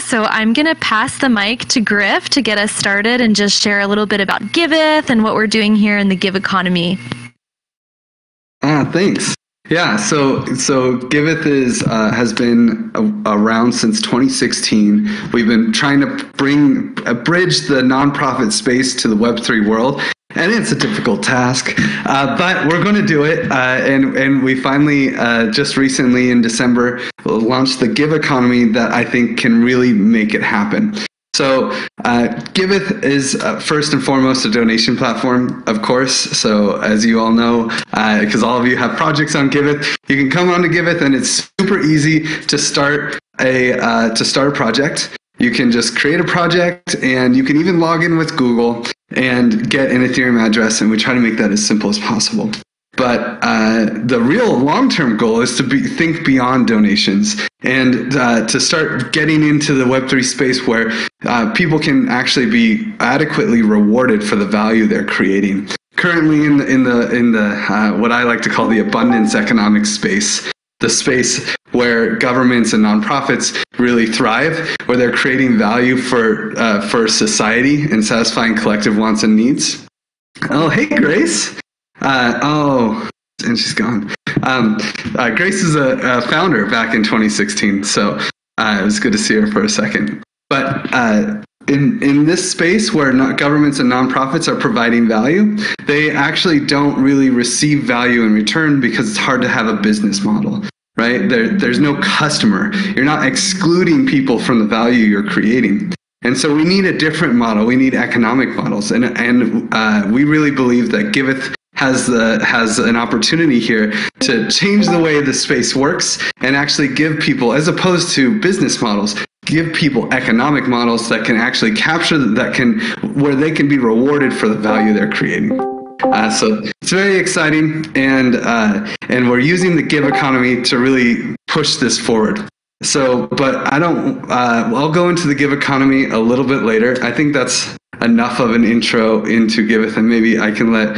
So I'm going to pass the mic to Griff to get us started and just share a little bit about Giveth and what we're doing here in the Give Economy. Thanks. Yeah, so Giveth has been around since 2016. We've been trying to bridge the nonprofit space to the Web3 world. And it's a difficult task, but we're going to do it. And we finally, just recently in December, launched the Give Economy that I think can really make it happen. So Giveth is first and foremost a donation platform, of course. So as you all know, because all of you have projects on Giveth, you can come on to Giveth, and it's super easy to start a project. You can just create a project, and you can even log in with Google and get an Ethereum address, and we try to make that as simple as possible. But the real long-term goal is to think beyond donations and to start getting into the Web3 space where people can actually be adequately rewarded for the value they're creating. Currently, in the what I like to call the abundance economic space, the space where governments and nonprofits really thrive, where they're creating value for society and satisfying collective wants and needs. Oh, hey, Grace. And she's gone. Grace is a founder back in 2016, so it was good to see her for a second. But in this space where governments and nonprofits are providing value, they actually don't really receive value in return because it's hard to have a business model. Right? There's no customer. You're not excluding people from the value you're creating. And so we need a different model. We need economic models. And we really believe that Giveth has an opportunity here to change the way the space works and actually give people, as opposed to business models, give people economic models that can actually capture, where they can be rewarded for the value they're creating. So it's very exciting, and we're using the Give Economy to really push this forward. So, but I don't. I'll go into the Give Economy a little bit later. I think that's enough of an intro into Giveth, and maybe I can let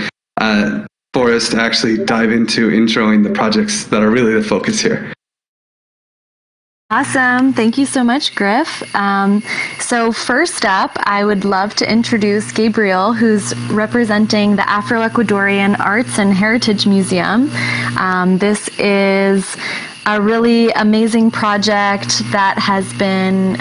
Forrest actually dive into introing the projects that are really the focus here. Awesome. Thank you so much, Griff. So first up, I would love to introduce Gabriel, who's representing the Afro-Ecuadorian Arts and Heritage Museum. This is a really amazing project that has been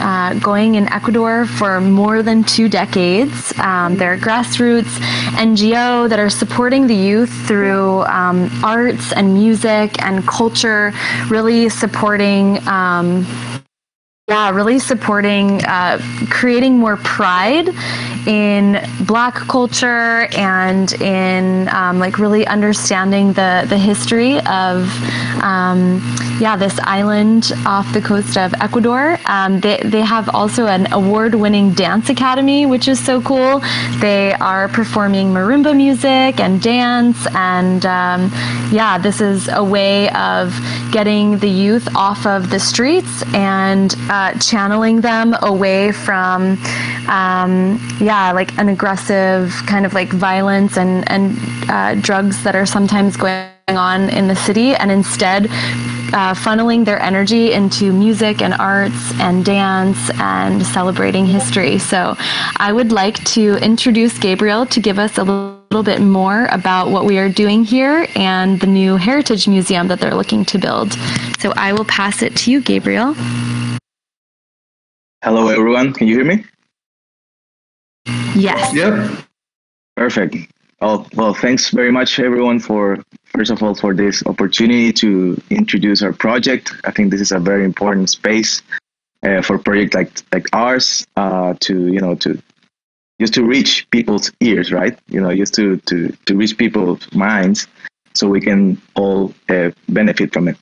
going in Ecuador for more than 2 decades. They're a grassroots NGO that are supporting the youth through arts and music and culture, really supporting creating more pride in Black culture and in really understanding the history of this island off the coast of Ecuador. They have also an award-winning dance academy, which is so cool. They are performing marimba music and dance, and this is a way of getting the youth off of the streets and channeling them away from an aggressive kind of violence and drugs that are sometimes going on in the city, and instead funneling their energy into music and arts and dance and celebrating history. So I would like to introduce Gabriel to give us a little bit more about what we are doing here and the new Heritage Museum that they're looking to build. So I will pass it to you, Gabriel. Hello, everyone. Can you hear me? Yes. Yep. Perfect. Oh, well, thanks very much, everyone, first of all, for this opportunity to introduce our project. I think this is a very important space for a project like ours to reach people's ears, right? Just to reach people's minds so we can all benefit from it.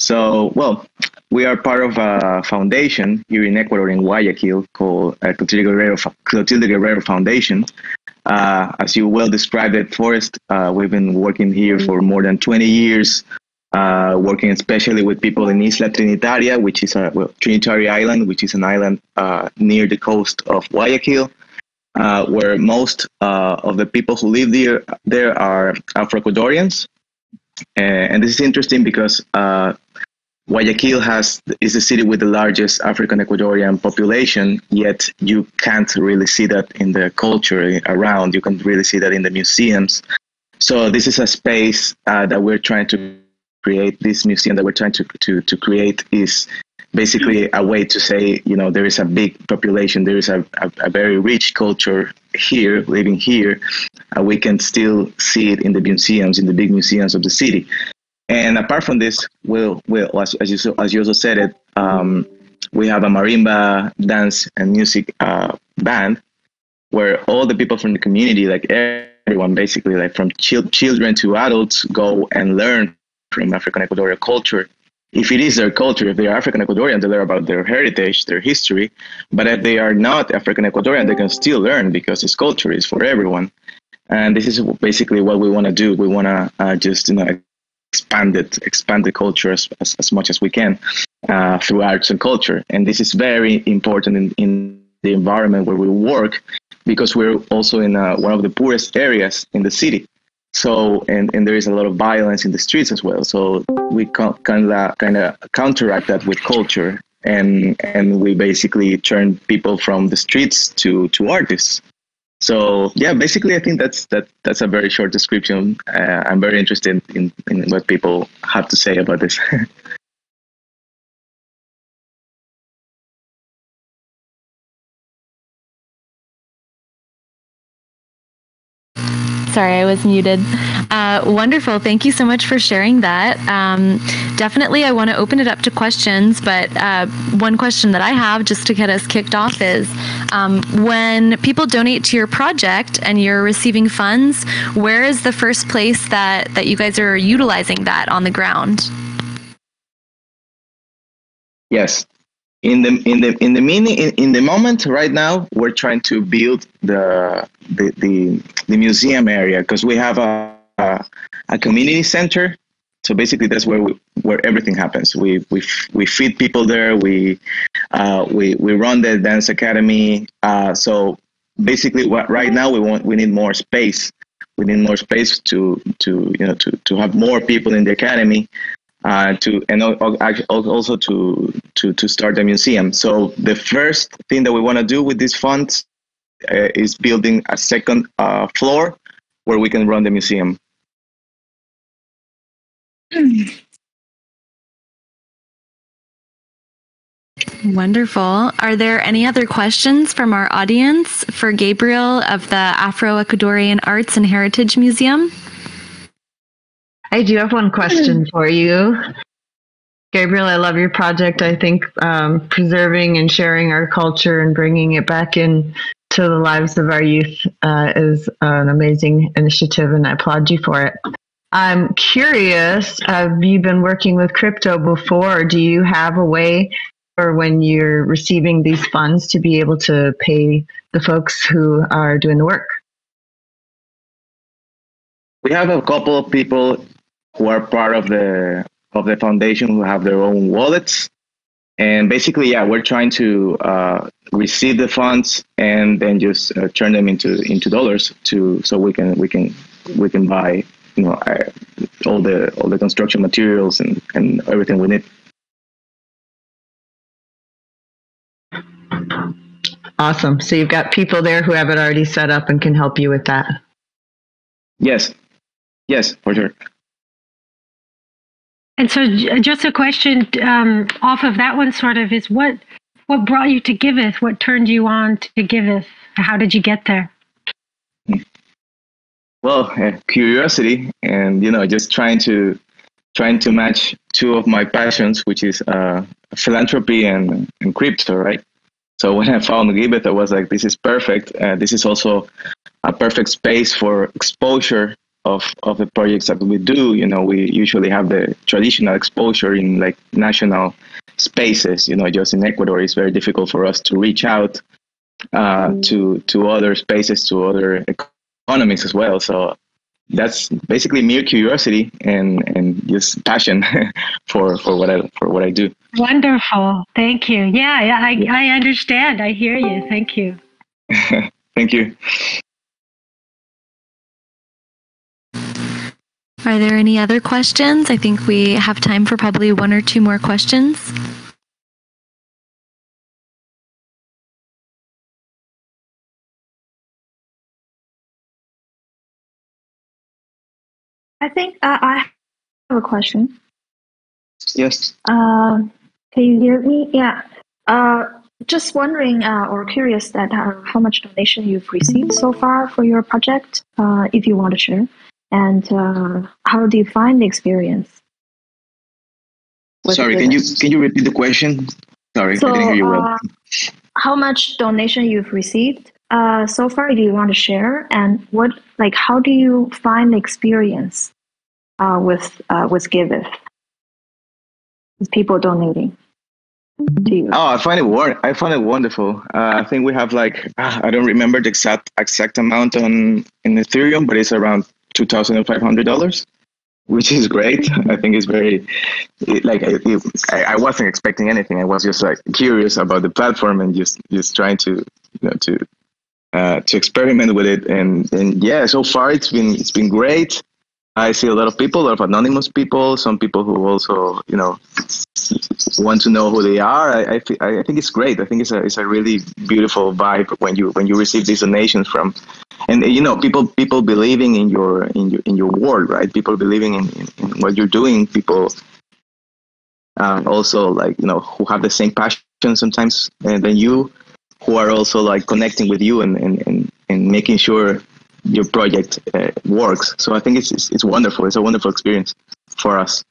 So, well, we are part of a foundation here in Ecuador, in Guayaquil, called Clotilde Guerrero Foundation. As you well described it, Forrest, we've been working here for more than 20 years, working especially with people in Isla Trinitaria, which is Trinitary Island, which is an island near the coast of Guayaquil, where most of the people who live there are Afro-Ecuadorians. And this is interesting because Guayaquil is the city with the largest African-Ecuadorian population, yet you can't really see that in the culture around. You can't really see that in the museums. So this is a space that we're trying to create. This museum that we're trying to create is basically a way to say, you know, there is a big population, there is a very rich culture here, living here. We can still see it in the museums, in the big museums of the city. And apart from this, as you also said it, we have a marimba dance and music band where all the people from the community, like everyone basically, like from children to adults, go and learn from African Ecuadorian culture. If it is their culture, if they are African Ecuadorian, they learn about their heritage, their history. But if they are not African Ecuadorian, they can still learn because this culture is for everyone. And this is basically what we want to do. We want to just, you know, expand the culture as much as we can through arts and culture. And this is very important in the environment where we work, because we're also in one of the poorest areas in the city. So, and there is a lot of violence in the streets as well. So we kind of counteract that with culture, and we basically turn people from the streets to artists. So yeah, basically, I think that's a very short description. I'm very interested in what people have to say about this. Sorry, I was muted. Wonderful. Thank you so much for sharing that. Definitely, I want to open it up to questions, but one question that I have just to get us kicked off is, when people donate to your project and you're receiving funds, where is the first place that you guys are utilizing that on the ground? Yes. In the moment right now, we're trying to build the museum area, because we have a community center. So basically, that's where everything happens. We feed people there. We run the dance academy. So basically, right now we need more space. We need more space to have more people in the academy. And also to start a museum. So the first thing that we want to do with these funds is building a second floor where we can run the museum. Wonderful. Are there any other questions from our audience for Gabriel of the Afro-Ecuadorian Arts and Heritage Museum? I do have one question for you, Gabriel. I love your project. I think preserving and sharing our culture and bringing it back into the lives of our youth is an amazing initiative, and I applaud you for it. I'm curious, have you been working with crypto before, or do you have a way for when you're receiving these funds to be able to pay the folks who are doing the work? We have a couple of people who are part of the foundation who have their own wallets, and basically, yeah, we're trying to receive the funds and then just turn them into dollars so we can buy, you know, all the construction materials and everything we need. Awesome. So you've got people there who have it already set up and can help you with that. Yes. Yes, for sure. And so just a question off of that one sort of is, what brought you to Giveth? What turned you on to Giveth? How did you get there? Well, curiosity, and, you know, just trying to match two of my passions, which is philanthropy and crypto, right? So when I found Giveth, I was like, this is perfect. This is also a perfect space for exposure of the projects that we do. You know, we usually have the traditional exposure in like national spaces. You know, just in Ecuador, it's very difficult for us to reach out to other spaces, to other economies as well. So that's basically mere curiosity and just passion for what I do. Wonderful, thank you. Yeah, I understand. I hear you. Thank you. Thank you. Are there any other questions? I think we have time for probably one or two more questions. I think I have a question. Yes. Can you hear me? Yeah. Just wondering or curious that how much donation you've received so far for your project, if you want to share, and how do you find the experience? Sorry, can you repeat the question? Sorry, so, I didn't hear you well. How much donation you've received so far, if you want to share, and what, like, how do you find the experience with Giveth? People donating to you. Oh, I find it wonderful. I think we have like, I don't remember the exact amount in Ethereum, but it's around $2,500, which is great. I think it's very, like, I wasn't expecting anything. I was just like curious about the platform and just trying to, you know, to experiment with it. And yeah, so far it's been great. I see a lot of people, a lot of anonymous people, some people who also, you know, want to know who they are. I think it's great. I think it's a really beautiful vibe when you receive these donations from, and you know, people believing in your world, right? People believing in what you're doing. People also, like, you know, who have the same passion sometimes, and then you, who are also like connecting with you and making sure your project works. So I think it's wonderful. It's a wonderful experience for us.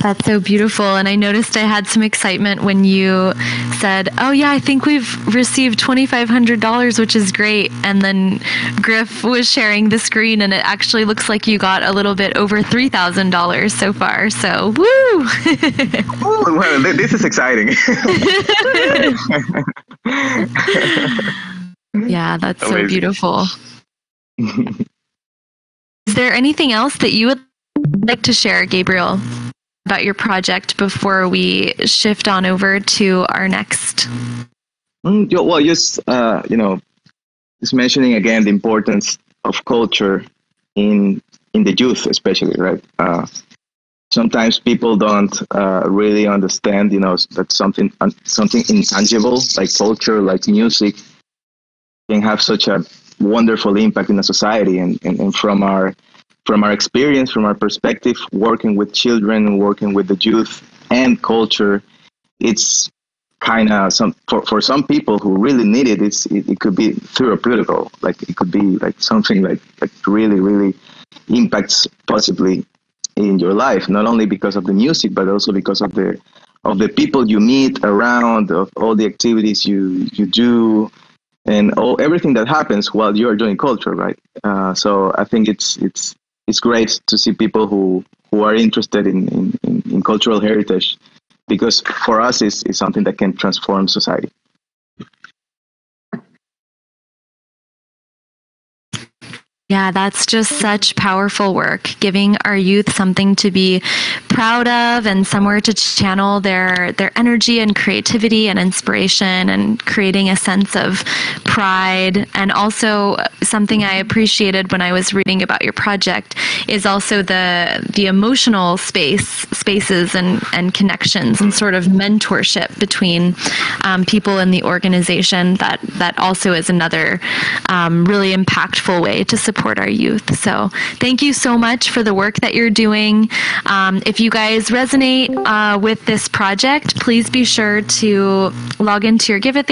That's so beautiful. And I noticed I had some excitement when you said, oh yeah, I think we've received $2,500, which is great. And then Griff was sharing the screen and it actually looks like you got a little bit over $3,000 so far. So woo! Oh, well, this is exciting. Yeah, that's amazing. So beautiful. Is there anything else that you would like to share, Gabriel, about your project before we shift on over to our next? Well, just you know, just mentioning again the importance of culture in the youth, especially, right? Sometimes people don't really understand, you know, that something intangible like culture, like music, can have such a wonderful impact in a society, and from our experience, from our perspective, working with children, working with the youth and culture, it's kind of for some people who really need it, it could be therapeutic, like it could be like something like that really, really impacts possibly in your life, not only because of the music, but also because of the people you meet around, of all the activities you do, and everything that happens while you're doing culture, right? So I think it's great to see people who are interested in cultural heritage, because for us it's something that can transform society. Yeah, that's just such powerful work, giving our youth something to be proud of and somewhere to channel their energy and creativity and inspiration, and creating a sense of pride. And also something I appreciated when I was reading about your project is also the emotional spaces and connections and sort of mentorship between people in the organization. That also is another really impactful way to support our youth. So thank you so much for the work that you're doing. If you guys resonate with this project, please be sure to log into your Giveth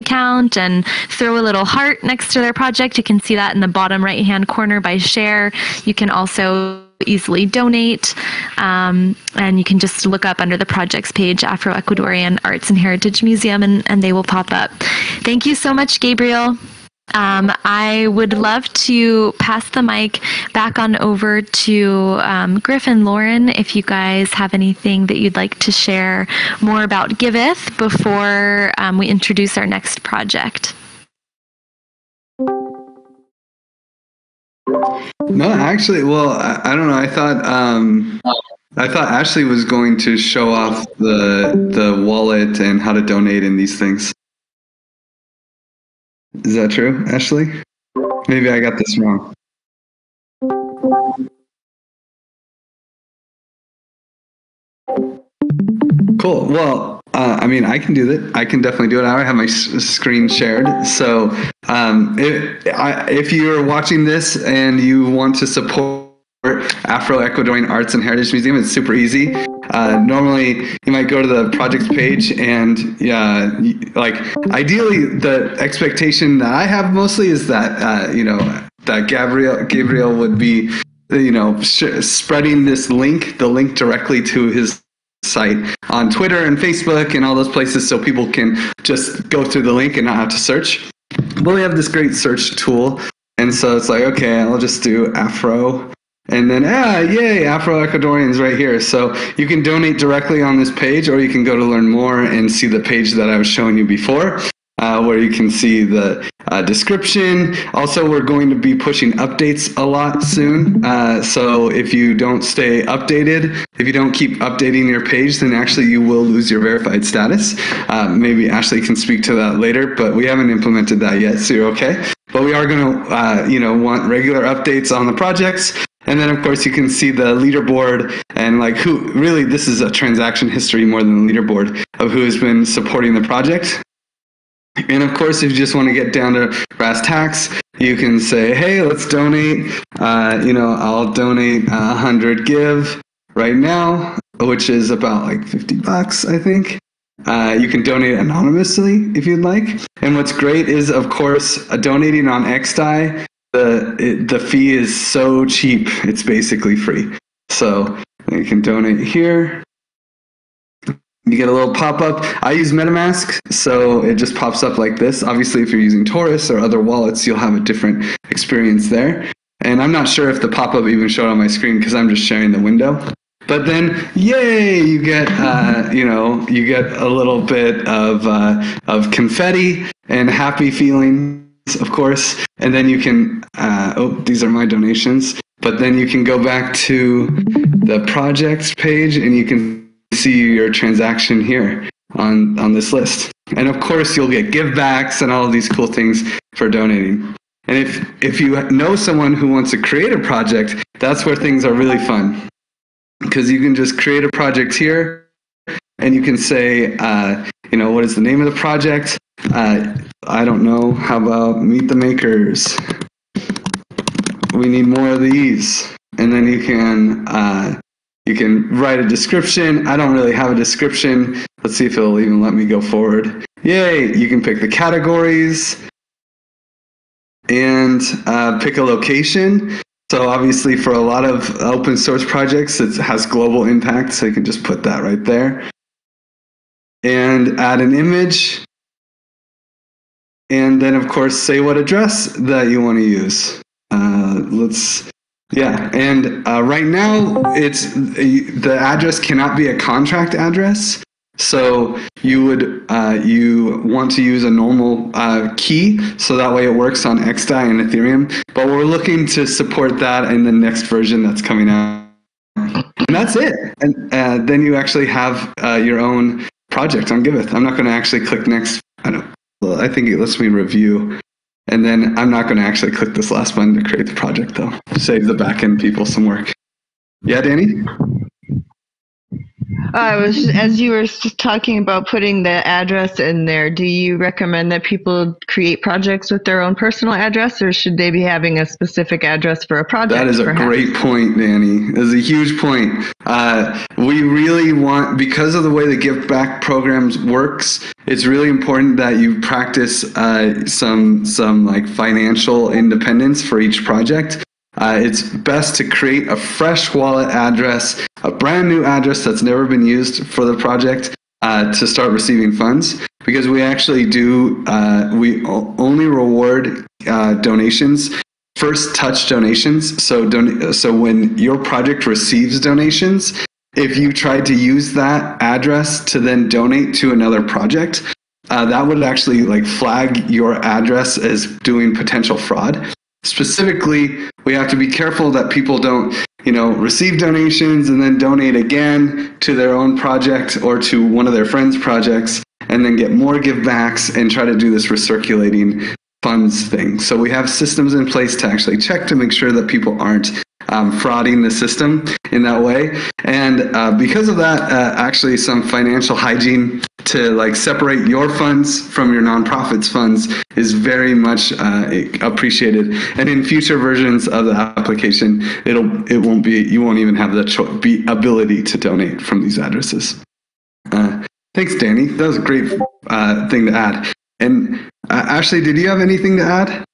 account and throw a little heart next to their project. You can see that in the bottom right hand corner by share. You can also easily donate, and you can just look up under the projects page, Afro-Ecuadorian Arts and Heritage Museum, and they will pop up. Thank you so much, Gabriel. I would love to pass the mic back on over to Griff and Lauren, if you guys have anything that you'd like to share more about Giveth before we introduce our next project. No, actually, well, I don't know. I thought Ashley was going to show off the wallet and how to donate in these things. Is that true, Ashley? Maybe I got this wrong. Cool. Well, I mean, I can do that. I can definitely do it. I have my screen shared. So if you're watching this and you want to support Afro-Ecuadorian Arts and Heritage Museum, it's super easy. Normally, you might go to the projects page and, like, ideally, the expectation that I have mostly is that, that Gabriel would be, spreading this link, the link directly to his site on Twitter and Facebook and all those places so people can just go through the link and not have to search. But we have this great search tool, and so it's like, okay, I'll just do Afro. And then, yay, Afro-Ecuadorians right here. So you can donate directly on this page, or you can go to learn more and see the page that I was showing you before, where you can see the description. Also, we're going to be pushing updates a lot soon. So if you don't stay updated, if you don't keep updating your page, then actually you will lose your verified status. Maybe Ashley can speak to that later, but we haven't implemented that yet, so you're okay. But we are going to, want regular updates on the projects. And then, of course, you can see the leaderboard and really this is a transaction history more than the leaderboard of who has been supporting the project. And of course, if you just want to get down to brass tacks, you can say, hey, let's donate. I'll donate 100 Give right now, which is about like $50, I think. You can donate anonymously if you'd like. And what's great is, of course, donating on XDAI. The fee is so cheap, it's basically free. So you can donate here. You get a little pop-up. I use MetaMask, so it just pops up like this. Obviously, if you're using Taurus or other wallets, you'll have a different experience there. And I'm not sure if the pop-up even showed on my screen because I'm just sharing the window. But then, yay, you get, you get a little bit of confetti and happy feeling. Of course, and then you can, these are my donations, but then you can go back to the projects page and you can see your transaction here on this list. And of course, you'll get give backs and all of these cool things for donating. And if you know someone who wants to create a project, that's where things are really fun, because you can just create a project here and you can say, what is the name of the project? I don't know. How about Meet the Makers? We need more of these. And then you can write a description. I don't really have a description. Let's see if it'll even let me go forward. Yay! You can pick the categories and pick a location. So obviously for a lot of open source projects, it has global impact. So you can just put that right there. And add an image. And then, of course, say what address that you want to use. Right now, it's the address cannot be a contract address. So you would want to use a normal key, so that way it works on XDAI and Ethereum. But we're looking to support that in the next version that's coming out. And that's it. And then you actually have your own project on Giveth. I'm not going to actually click next. I think it lets me review, and then I'm not going to actually click this last button to create the project, though. Save the back-end people some work. Yeah, Danny? I was just, as you were just talking about putting the address in there, do you recommend that people create projects with their own personal address, or should they be having a specific address for a project? That is a great point, Danny. That is a huge point. We really want, because of the way the Give Back programs works, it's really important that you practice some like financial independence for each project. It's best to create a fresh wallet address, a brand new address that's never been used for the project to start receiving funds, because we actually do, we only reward donations, first touch donations. So, so when your project receives donations, if you tried to use that address to then donate to another project, that would actually flag your address as doing potential fraud. Specifically, we have to be careful that people don't, receive donations and then donate again to their own project or to one of their friends' projects and then get more give backs and try to do this recirculating funds thing. So we have systems in place to actually check to make sure that people aren't frauding the system in that way. And because of that, actually some financial hygiene to like separate your funds from your nonprofit's funds is very much appreciated. And in future versions of the application, you won't even have the ability to donate from these addresses. Thanks, Danny. That was a great thing to add. And Ashley, did you have anything to add?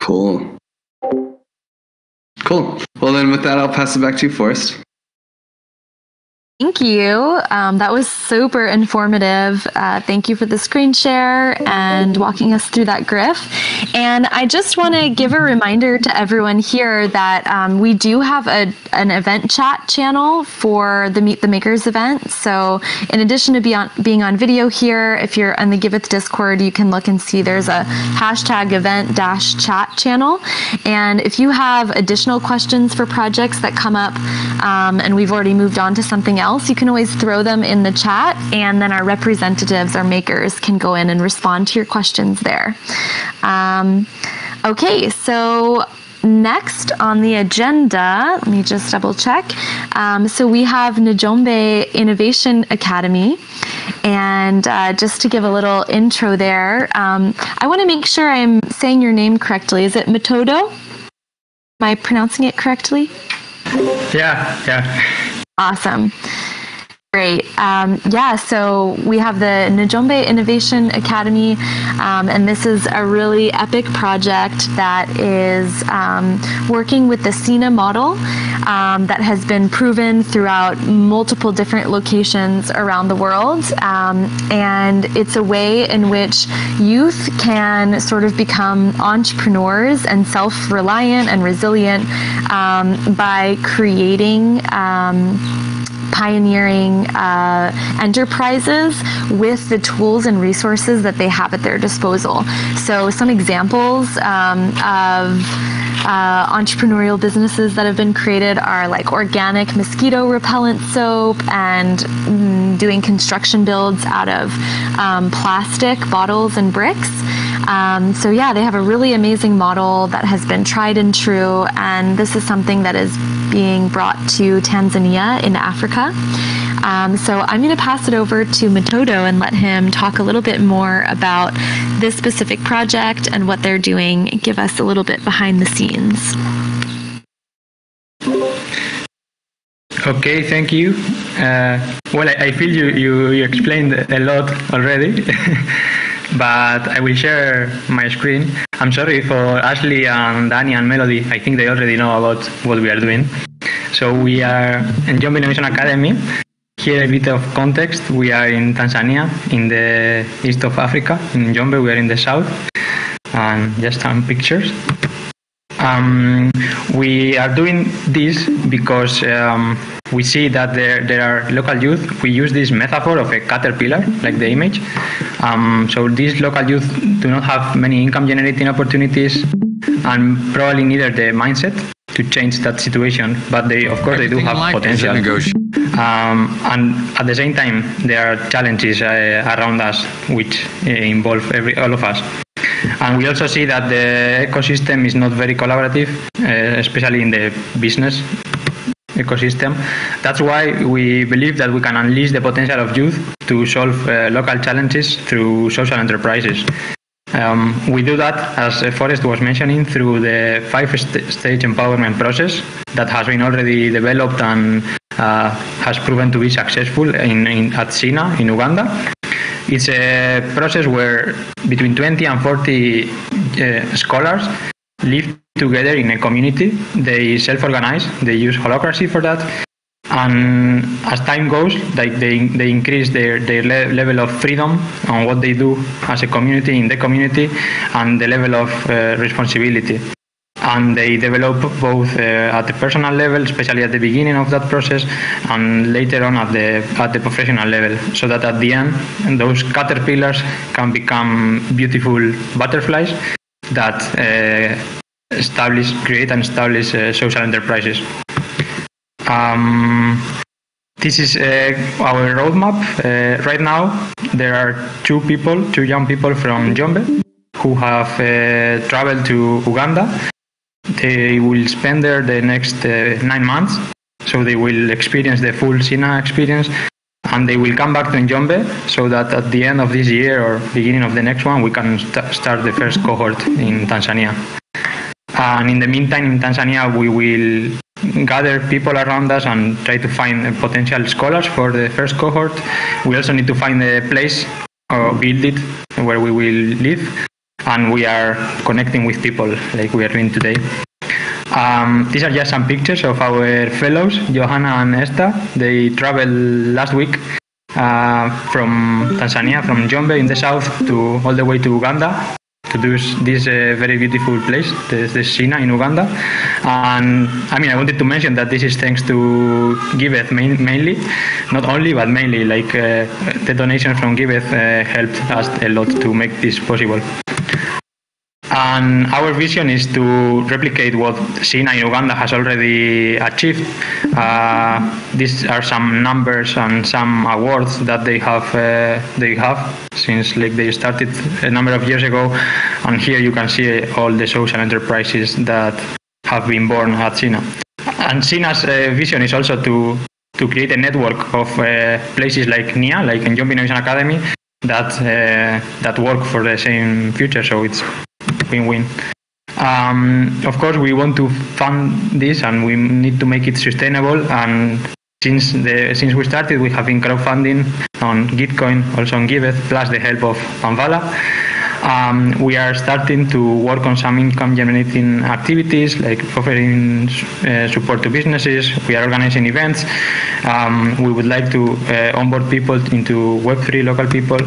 Cool. Cool. Well, then with that, I'll pass it back to you, Forrest. Thank you. That was super informative. Thank you for the screen share and walking us through that, Griff. And I just want to give a reminder to everyone here that we do have an event chat channel for the Meet the Makers event. So in addition to being on video here, if you're on the Giveth Discord, you can look and see there's a #event-chat channel. And if you have additional questions for projects that come up and we've already moved on to something else, you can always throw them in the chat, and then our representatives, our makers, can go in and respond to your questions there. Okay, so next on the agenda, let me just double check. So we have Njombe Innovation Academy, and just to give a little intro there, I want to make sure I'm saying your name correctly. Is it Matodo? Am I pronouncing it correctly? Yeah. Awesome. Great. Yeah, so we have the Njombe Innovation Academy, and this is a really epic project that is working with the SENA model that has been proven throughout multiple different locations around the world. And it's a way in which youth can sort of become entrepreneurs and self-reliant and resilient by creating pioneering enterprises with the tools and resources that they have at their disposal. So some examples of entrepreneurial businesses that have been created are like organic mosquito repellent soap and doing construction builds out of plastic bottles and bricks. So yeah, they have a really amazing model that has been tried and true, and this is something that is being brought to Tanzania in Africa. So I'm going to pass it over to Matodo and let him talk a little bit more about this specific project and what they're doing. Give us a little bit behind the scenes. Okay, thank you. Well, I feel you explained a lot already. But I will share my screen. I'm sorry for Ashley and Danny and Melody. I think they already know about what we are doing. So we are in Njombe Innovation Academy. Here a bit of context. We are in Tanzania, in the east of Africa. In Njombe, we are in the south. And just some pictures. We are doing this because we see that there are local youth. We use this metaphor of a caterpillar, like the image. So these local youth do not have many income generating opportunities and probably neither the mindset to change that situation, but they, of course, everything they do have like potential. And at the same time, there are challenges around us which involve all of us. And we also see that the ecosystem is not very collaborative, especially in the business ecosystem. That's why we believe that we can unleash the potential of youth to solve local challenges through social enterprises. We do that, as Forrest was mentioning, through the 5-stage empowerment process that has been already developed and has proven to be successful at SENA in Uganda. It's a process where between 20 and 40 scholars live together in a community. They self-organize, they use holacracy for that. And as time goes, like they increase their level of freedom on what they do as a community, in the community, and the level of responsibility. and they develop both at the personal level, especially at the beginning of that process, and later on at the professional level, so that at the end those caterpillars can become beautiful butterflies that create and establish social enterprises. This is our roadmap. Right now, there are two young people from Njombe, who have traveled to Uganda. They will spend there the next 9 months, so they will experience the full SENA experience, and they will come back to Njombe, so that at the end of this year or beginning of the next one, we can start the first cohort in Tanzania. And in the meantime, in Tanzania, we will gather people around us and try to find potential scholars for the first cohort. We also need to find a place or build it where we will live, and we are connecting with people like we are doing today. These are just some pictures of our fellows, Johanna and Esther. They traveled last week from Tanzania, from Njombe in the south to all the way to Uganda, to this very beautiful place, the SENA in Uganda. And I wanted to mention that this is thanks to Giveth mainly, not only, but mainly. Like the donation from Giveth helped us a lot to make this possible. And our vision is to replicate what SENA in Uganda has already achieved. These are some numbers and some awards that they have since they started a number of years ago. And here you can see all the social enterprises that have been born at SENA. And SENA's vision is also to create a network of places like NIA, like Njombe Innovation Academy, that work for the same future. So it's win-win. Of course, we want to fund this, and we need to make it sustainable. And since we started, we have been crowdfunding on Gitcoin, also on Giveth, plus the help of Panvala. We are starting to work on some income-generating activities, like offering support to businesses. We are organizing events. We would like to onboard people into Web3, local people.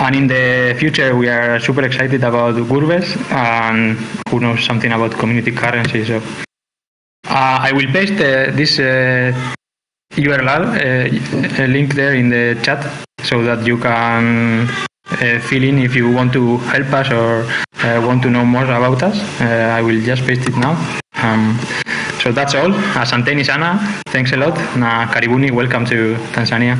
And in the future, we are super excited about Gurbes, and who knows something about community currency. So I will paste this URL link there in the chat, so that you can fill in if you want to help us or want to know more about us. I will just paste it now. So that's all. Asanteni sana. Thanks a lot. Na karibuni. Welcome to Tanzania.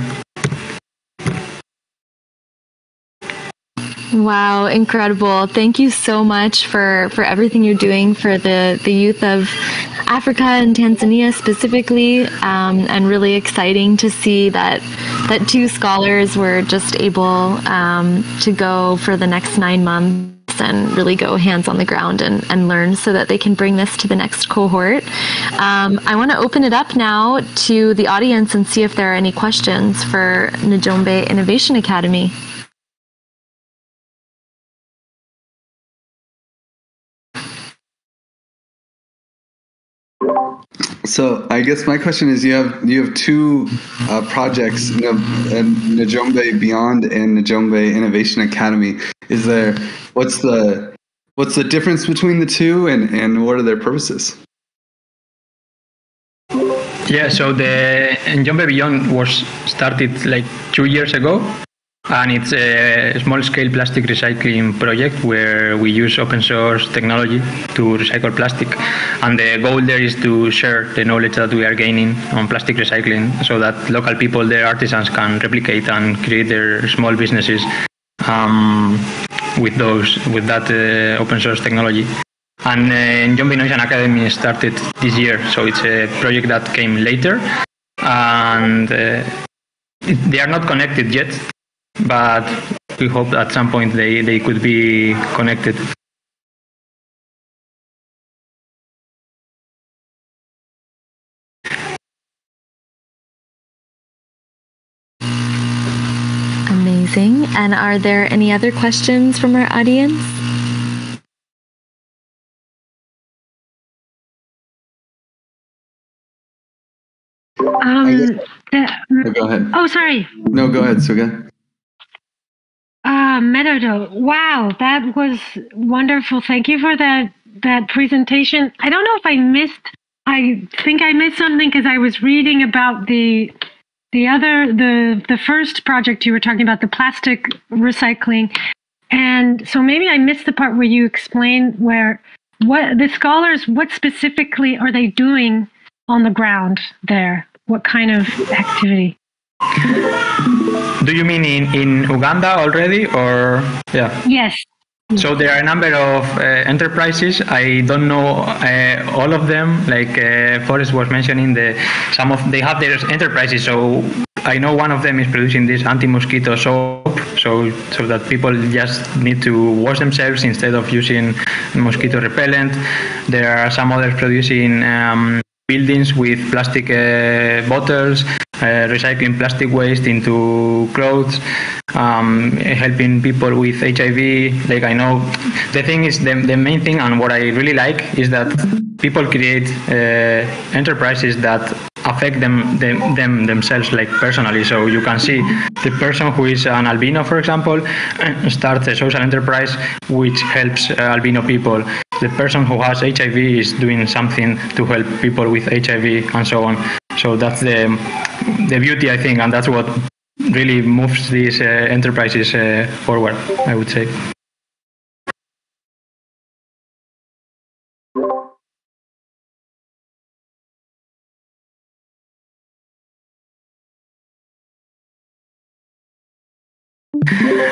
Wow, incredible. Thank you so much for everything you're doing for the youth of Africa and Tanzania specifically, and really exciting to see that two scholars were just able to go for the next 9 months and really go hands on the ground and learn, so that they can bring this to the next cohort. I want to open it up now to the audience and see if there are any questions for Njombe Innovation Academy. So I guess my question is, you have two projects, Njombe Beyond and Njombe Innovation Academy. Is there what's the difference between the two, and what are their purposes? Yeah, so the Njombe Beyond was started 2 years ago, and it's a small-scale plastic recycling project where we use open-source technology to recycle plastic. And the goal there is to share the knowledge that we are gaining on plastic recycling, so that local people, their artisans, can replicate and create their small businesses with that open-source technology. And Njombe Innovation Academy started this year, so it's a project that came later. And they are not connected yet, but we hope at some point they could be connected. Amazing. And are there any other questions from our audience? Go ahead. Oh, sorry. No, go ahead, Suga. Matodo. Wow, that was wonderful. Thank you for that presentation. I don't know if I missed. I think I missed something because I was reading about the first project you were talking about, the plastic recycling, and so maybe I missed the part where you explained what specifically are they doing on the ground there? What kind of activity? Do you mean in Uganda already, or yeah? Yes. So there are a number of enterprises. I don't know all of them. Like Forrest was mentioning, they have their enterprises. So I know one of them is producing this anti-mosquito soap, so that people just need to wash themselves instead of using mosquito repellent. There are some others producing buildings with plastic bottles, recycling plastic waste into clothes, helping people with HIV. Like, I know the thing is the main thing, and what I really like is that people create enterprises that affect them themselves, like personally. So you can see the person who is an albino, for example, starts a social enterprise which helps albino people. The person who has HIV is doing something to help people with HIV, and so on. So that's the beauty, I think, and that's what really moves these enterprises forward, I would say.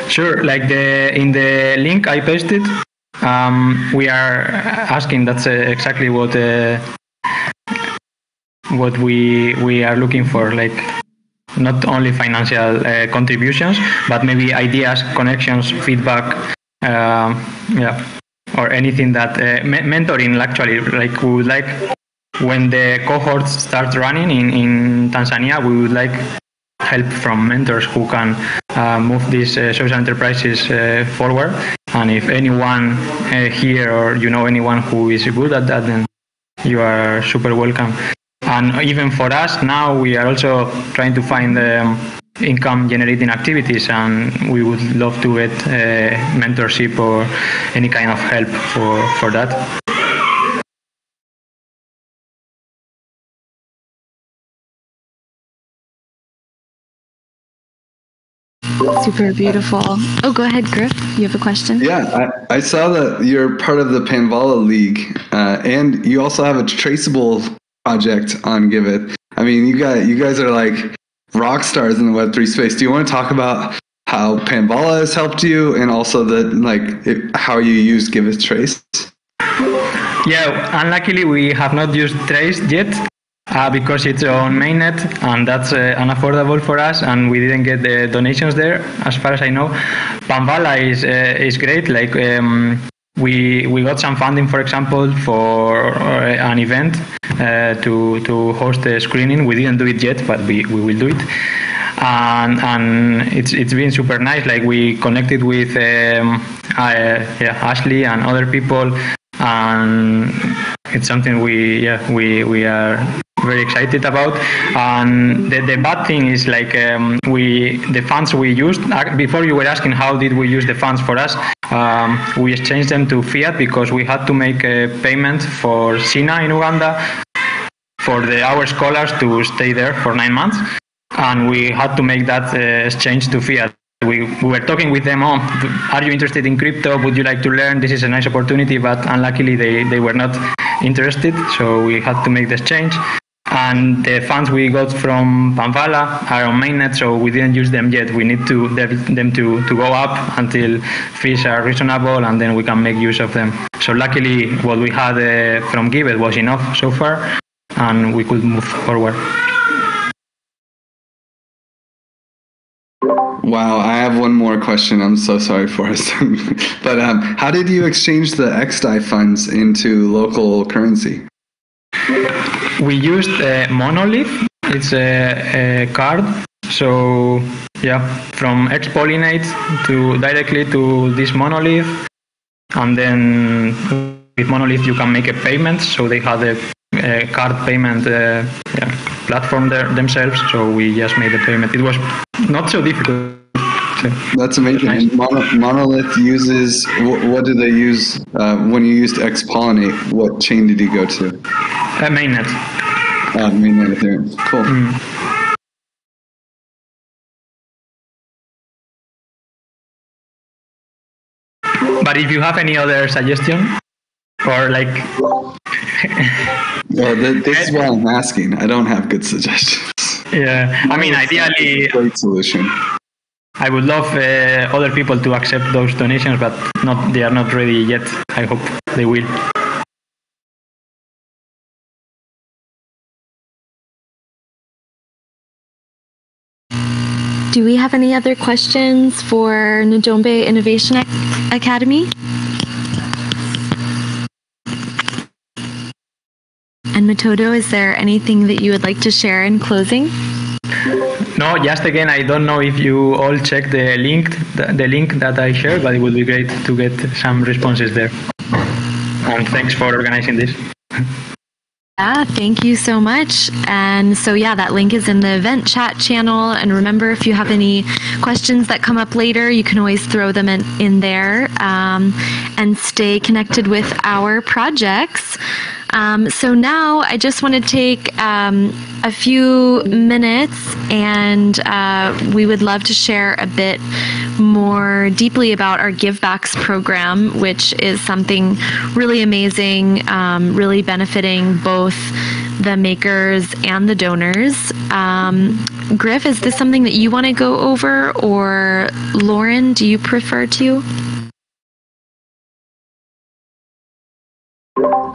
Sure, like in the link I pasted, we are asking, that's exactly what we are looking for, like not only financial contributions, but maybe ideas, connections, feedback, or anything that mentoring, actually. Like, we would like, when the cohorts start running in Tanzania, we would like help from mentors who can move these social enterprises forward. And if anyone here, or you know anyone who is good at that, then you are super welcome. And even for us now, we are also trying to find income-generating activities, and we would love to get mentorship or any kind of help for that. Super beautiful. Oh, go ahead, Griff. You have a question? Yeah, I saw that you're part of the Panvala League, and you also have a traceable project on Giveth. I mean, you guys are like rock stars in the Web3 space. Do you want to talk about how Panvala has helped you, and also how you use Giveth Trace? Yeah, unluckily we have not used Trace yet because it's on mainnet, and that's unaffordable for us, and we didn't get the donations there, as far as I know. Panvala is great. Like we got some funding, for example, for an event to host a screening. We didn't do it yet, but we will do it, and it's been super nice. Like, we connected with Ashley and other people, and it's something we are very excited about. And the bad thing is, like, the funds we used, before you were asking how did we use the funds for us, we exchanged them to fiat because we had to make a payment for SENA in Uganda for our scholars to stay there for 9 months, and we had to make that exchange to fiat. We were talking with them, are you interested in crypto? Would you like to learn? This is a nice opportunity, but unluckily they were not interested, so we had to make the exchange. And the funds we got from Panvala are on mainnet, so we didn't use them yet. We need them to go up until fees are reasonable, and then we can make use of them. So luckily, what we had from Giveth was enough so far, and we could move forward. Wow, I have one more question. I'm so sorry, Forrest. But how did you exchange the XDAI funds into local currency? We used Monolith. It's a card. So yeah, from XPollinate directly to this Monolith, and then with Monolith you can make a payment. So they had a card payment platform themselves. So we just made the payment. It was not so difficult. That's amazing. And Monolith uses, what do they use when you used XPollinate? What chain did you go to? Mainnet. Mainnet Ethereum. Cool. Mm. But if you have any other suggestion, or like... No, this is what I'm asking. I don't have good suggestions. Yeah, I mean, ideally... Great solution. I would love other people to accept those donations, but they are not ready yet. I hope they will. Do we have any other questions for Njombe Innovation Academy? And Matodo, is there anything that you would like to share in closing? No, just again, I don't know if you all check the link that I shared, but it would be great to get some responses there. And thanks for organizing this. Yeah, thank you so much. And so, yeah, that link is in the event chat channel. And remember, if you have any questions that come up later, you can always throw them in there and stay connected with our projects. So now I just want to take a few minutes, and we would love to share a bit more deeply about our GiveBacks program, which is something really amazing, really benefiting both the makers and the donors. Griff, is this something that you want to go over, or Lauren, do you prefer to?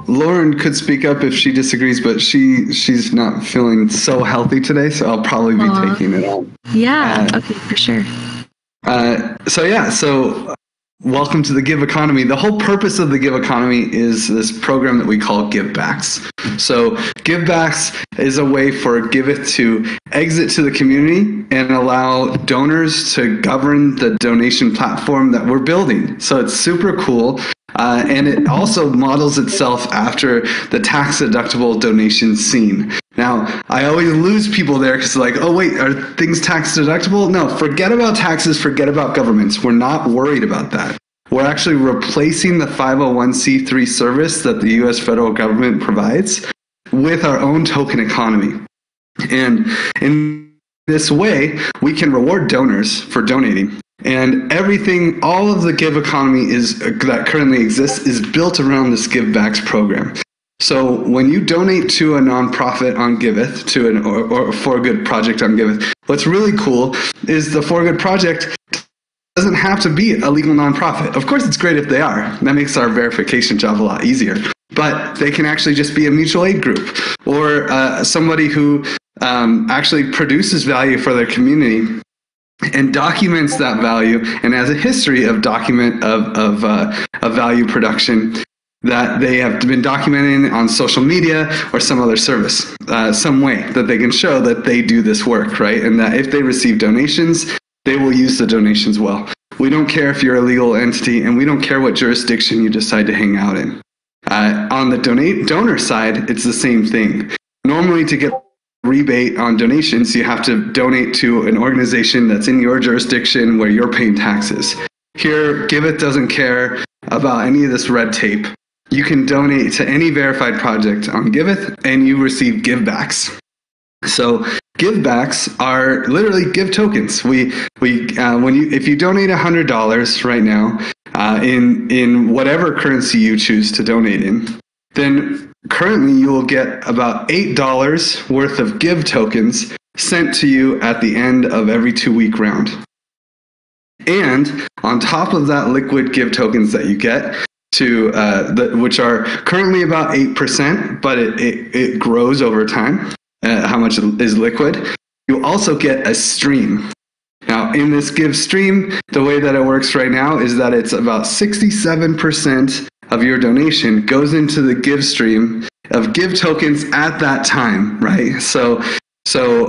Lauren could speak up if she disagrees, but she's not feeling so healthy today, so I'll probably be taking it on. Yeah, okay, for sure. So welcome to the Give Economy. The whole purpose of the Give Economy is this program that we call GiveBacks. So GiveBacks is a way for Giveth to exit to the community and allow donors to govern the donation platform that we're building. So it's super cool. And it also models itself after the tax-deductible donation scene. Now, I always lose people there because they're like, oh, wait, are things tax-deductible? No, forget about taxes, forget about governments. We're not worried about that. We're actually replacing the 501c3 service that the U.S. federal government provides with our own token economy. And in this way, we can reward donors for donating. And everything, all of the Give Economy that currently exists is built around this GiveBacks program. So when you donate to a nonprofit on Giveth, or For Good project on Giveth, what's really cool is the For Good project doesn't have to be a legal nonprofit. Of course, it's great if they are. That makes our verification job a lot easier. But they can actually just be a mutual aid group or somebody who actually produces value for their community and documents that value, and has a history of value production that they have been documenting on social media or some other service, some way that they can show that they do this work, right? And that if they receive donations, they will use the donations well. We don't care if you're a legal entity, and we don't care what jurisdiction you decide to hang out in. On the donor side, it's the same thing. Normally, to get rebate on donations, you have to donate to an organization that's in your jurisdiction where you're paying taxes. Here, Giveth doesn't care about any of this red tape. You can donate to any verified project on Giveth, and you receive GiveBacks. So GiveBacks are literally Give tokens. If you donate $100 right now in whatever currency you choose to donate in, then currently you will get about $8 worth of Give tokens sent to you at the end of every 2-week round. And on top of that liquid Give tokens that you get, which are currently about 8%, but it grows over time, how much is liquid, you also get a stream. Now, in this Give stream, the way that it works right now is that it's about 67% of your donation goes into the Give stream of Give tokens at that time, right? So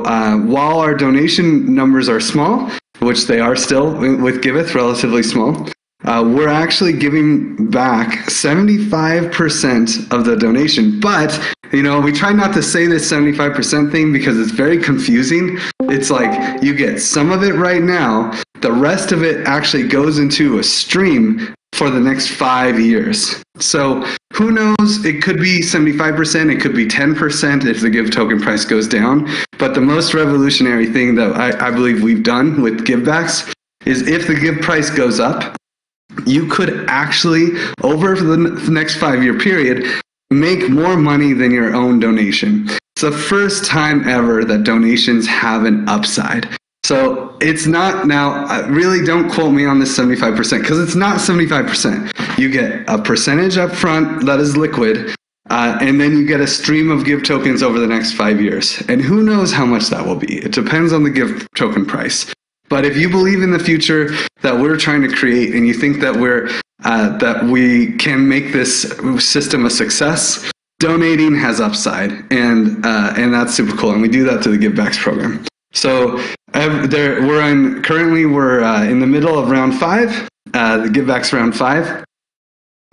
while our donation numbers are small, which they are still with Giveth, relatively small, we're actually giving back 75% of the donation. But, you know, we try not to say this 75% thing because it's very confusing. It's like you get some of it right now, The rest of it actually goes into a stream for the next 5 years. So who knows? It could be 75%, it could be 10% if the Give token price goes down. But the most revolutionary thing that I believe we've done with givebacks is if the Give price goes up, you could actually, over the next 5 year period, make more money than your own donation. It's the first time ever that donations have an upside. So it's not now, really don't quote me on this 75% because it's not 75%. You get a percentage up front that is liquid, and then you get a stream of Give tokens over the next 5 years. And who knows how much that will be? It depends on the Give token price. But if you believe in the future that we're trying to create and you think that we can make this system a success, donating has upside, and that's super cool. And we do that through the Givebacks program. So currently we're in the middle of round five, the Givebacks round five.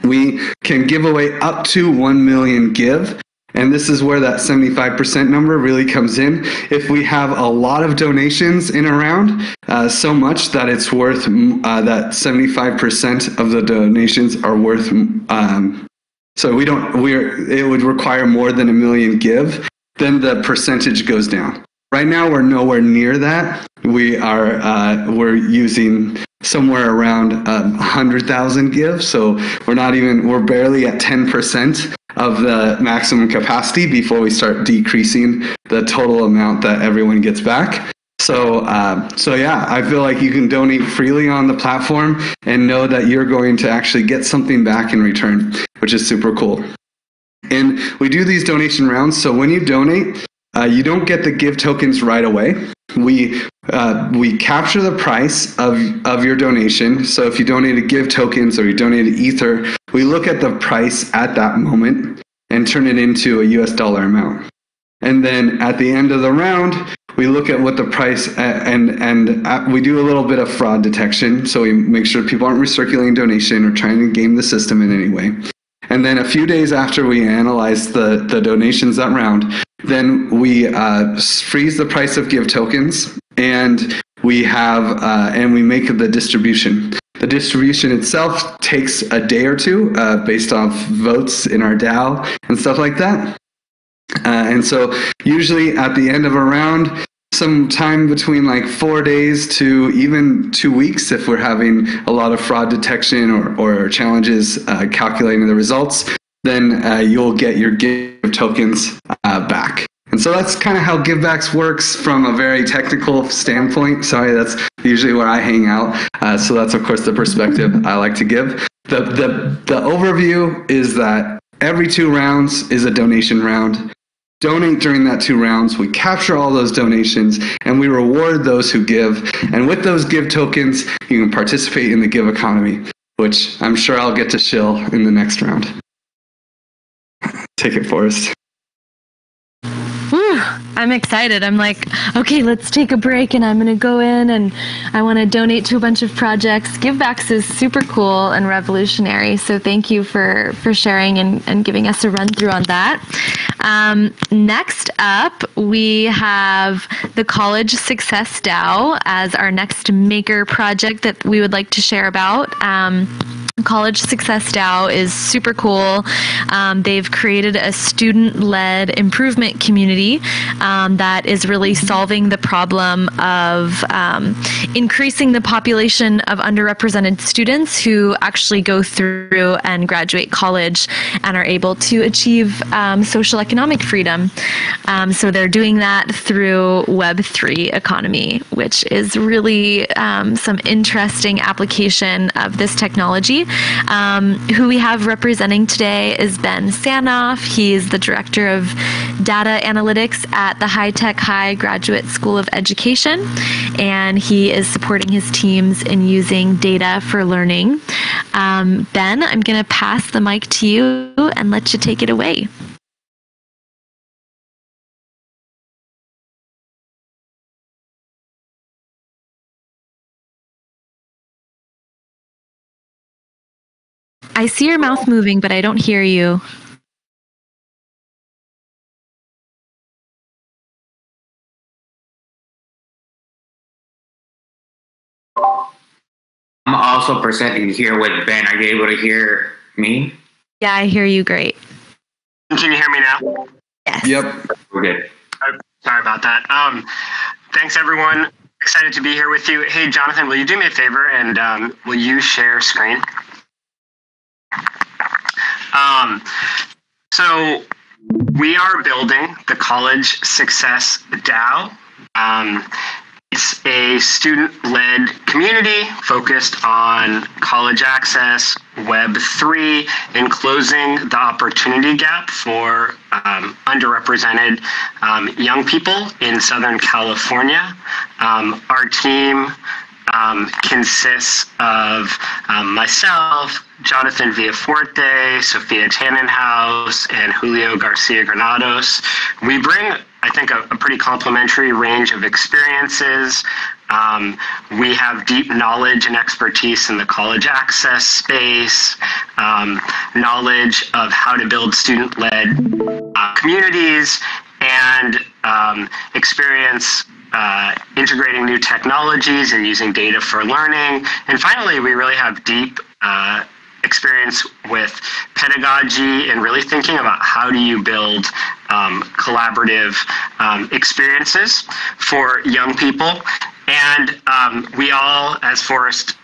We can give away up to 1 million Give. And this is where that 75% number really comes in. If we have a lot of donations in a round, so much that it's worth that 75% of the donations are worth. So we don't. It would require more than 1 million Give. Then the percentage goes down. Right now we're nowhere near that. We are. We're using somewhere around 100,000 Give. So we're not even. We're barely at 10%. Of the maximum capacity before we start decreasing the total amount that everyone gets back. So yeah, I feel like you can donate freely on the platform and know that you're going to actually get something back in return, which is super cool. And we do these donation rounds. So when you donate, you don't get the Give tokens right away. We capture the price of your donation. So if you donated Give tokens or you donated Ether, we look at the price at that moment and turn it into a US dollar amount. And then at the end of the round, we look at what the price and we do a little bit of fraud detection. So we make sure people aren't recirculating donation or trying to game the system in any way. And then a few days after we analyze the donations that round, then we freeze the price of Give tokens and we have and we make the distribution. The distribution itself takes a day or two based off votes in our DAO and stuff like that. And so usually at the end of a round, some time between like 4 days to even 2 weeks if we're having a lot of fraud detection or challenges calculating the results, then you'll get your Give tokens back. And so that's kind of how Givebacks works from a very technical standpoint. Sorry, that's usually where I hang out. So that's, of course, the perspective I like to give. The overview is that every 2 rounds is a donation round. Donate during that 2 rounds. We capture all those donations, and we reward those who give. And with those Give tokens, you can participate in the Give economy, which I'm sure I'll get to shill in the next round. Take it, Forrest. I'm excited. I'm like, okay, let's take a break and I'm going to go in and I want to donate to a bunch of projects. Givebacks is super cool and revolutionary. So thank you for sharing and giving us a run through on that. Next up, we have the College Success DAO as our next maker project that we would like to share about. College Success DAO is super cool. They've created a student-led improvement community that is really solving the problem of increasing the population of underrepresented students who actually go through and graduate college and are able to achieve social economic freedom. So they're doing that through Web3 economy, which is really some interesting application of this technology. Who we have representing today is Ben Sanoff. He's the director of data analytics at the High Tech High Graduate School of Education, and he is supporting his teams in using data for learning. Ben, I'm going to pass the mic to you and let you take it away. I see your mouth moving, but I don't hear you. I'm also presenting here with Ben. Are you able to hear me? Yeah, I hear you great. Can you hear me now? Yes. Yep. We're good. Sorry about that. Thanks, everyone. Excited to be here with you. Hey, Jonathan, will you do me a favor and will you share screen? So we are building the College Success DAO. It's a student-led community focused on college access, Web3, and closing the opportunity gap for underrepresented young people in Southern California. Our team consists of myself, Jonathan Villafuerte, Sophia Tannenhaus, and Julio Garcia Granados. We bring, I think, a pretty complementary range of experiences. We have deep knowledge and expertise in the college access space, knowledge of how to build student-led communities, and experience integrating new technologies and using data for learning. And finally, we really have deep experience with pedagogy and really thinking about how do you build collaborative experiences for young people. And we all, as Forrest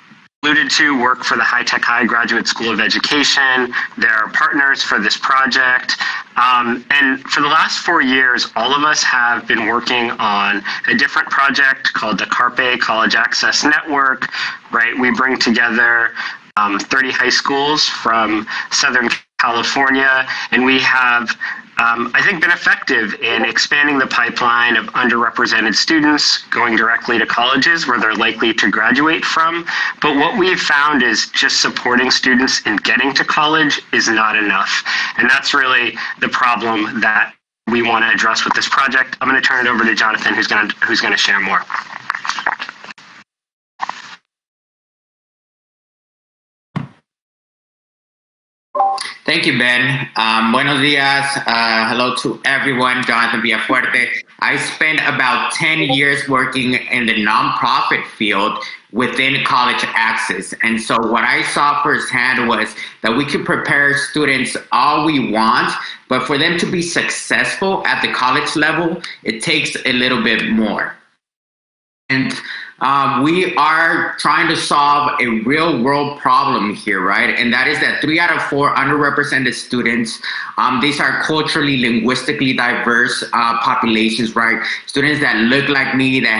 alluded to, work for the High Tech High Graduate School of Education. They're our partners for this project. And for the last 4 years, all of us have been working on a different project called the Carpe College Access Network, right? We bring together 30 high schools from Southern California, and we have, I think, been effective in expanding the pipeline of underrepresented students going directly to colleges where they're likely to graduate from. But what we've found is just supporting students in getting to college is not enough. And that's really the problem that we want to address with this project. I'm going to turn it over to Jonathan, who's going to share more. Thank you, Ben. Buenos días. Hello to everyone. Jonathan Villafuerte. I spent about 10 years working in the nonprofit field within college access. And so what I saw firsthand was that we could prepare students all we want, but for them to be successful at the college level, it takes a little bit more. And we are trying to solve a real world problem here, right? And that is that 3 out of 4 underrepresented students, these are culturally, linguistically diverse populations, right? Students that look like me, that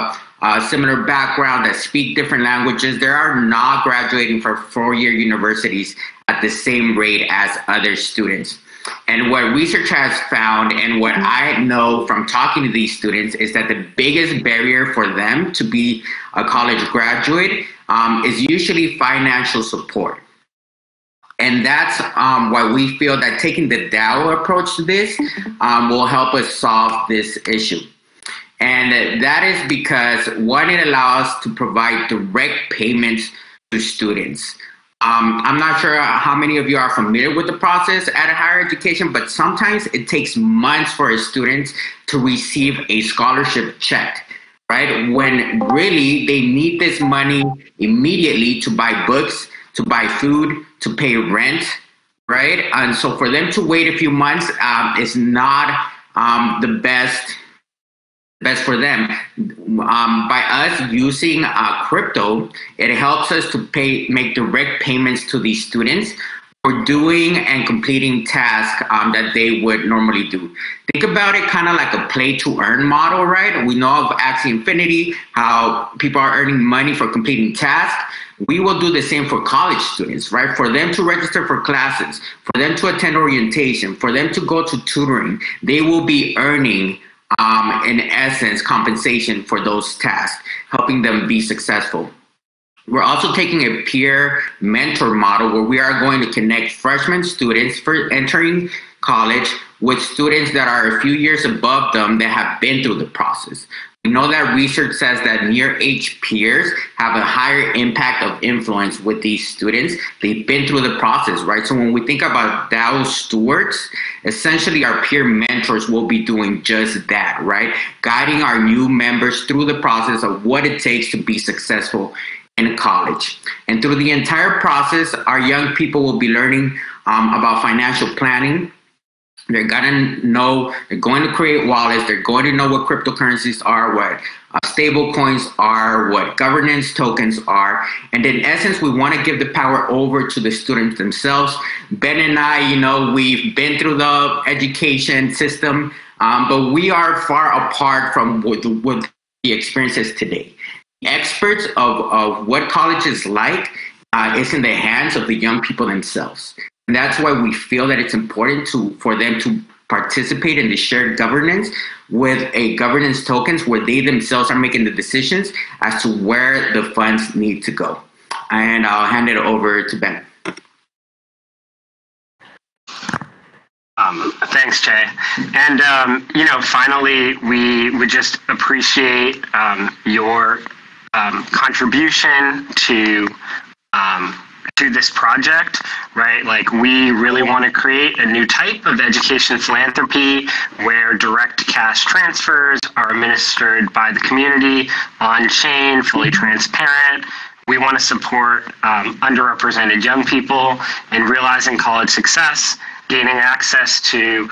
have a similar background, that speak different languages, they are not graduating from four-year universities at the same rate as other students. And what research has found and what I know from talking to these students is that the biggest barrier for them to be a college graduate is usually financial support. And that's why we feel that taking the DAO approach to this will help us solve this issue. And that is because, one, it allows to provide direct payments to students. I'm not sure how many of you are familiar with the process at a higher education, but sometimes it takes months for a student to receive a scholarship check, right? When really they need this money immediately to buy books, to buy food, to pay rent, right? And so for them to wait a few months is not the best for them. By us using crypto, it helps us to make direct payments to these students for doing and completing tasks that they would normally do. Think about it kind of like a play to earn model, right? We know of Axie Infinity, how people are earning money for completing tasks. We will do the same for college students, right? For them to register for classes, for them to attend orientation, for them to go to tutoring, they will be earning in essence, compensation for those tasks, helping them be successful. We're also taking a peer mentor model where we are going to connect freshman students for entering college with students that are a few years above them that have been through the process. We know that research says that near-age peers have a higher impact of influence with these students. They've been through the process, right? So when we think about DAO stewards, essentially our peer mentors will be doing just that, right? Guiding our new members through the process of what it takes to be successful in college. And through the entire process, our young people will be learning about financial planning. They're gonna know, they're going to create wallets, they're going to know what cryptocurrencies are, what stable coins are, what governance tokens are. And in essence, we wanna give the power over to the students themselves. Ben and I, we've been through the education system, but we are far apart from what the experience is today. Experts of what college is like is in the hands of the young people themselves. And that's why we feel that it's important for them to participate in the shared governance with a governance tokens where they themselves are making the decisions as to where the funds need to go. And I'll hand it over to Ben. Thanks, Jay. And, finally, we would just appreciate your contribution to this project, right? Like, we really want to create a new type of education philanthropy where direct cash transfers are administered by the community on chain, fully transparent. We want to support underrepresented young people in realizing college success, gaining access to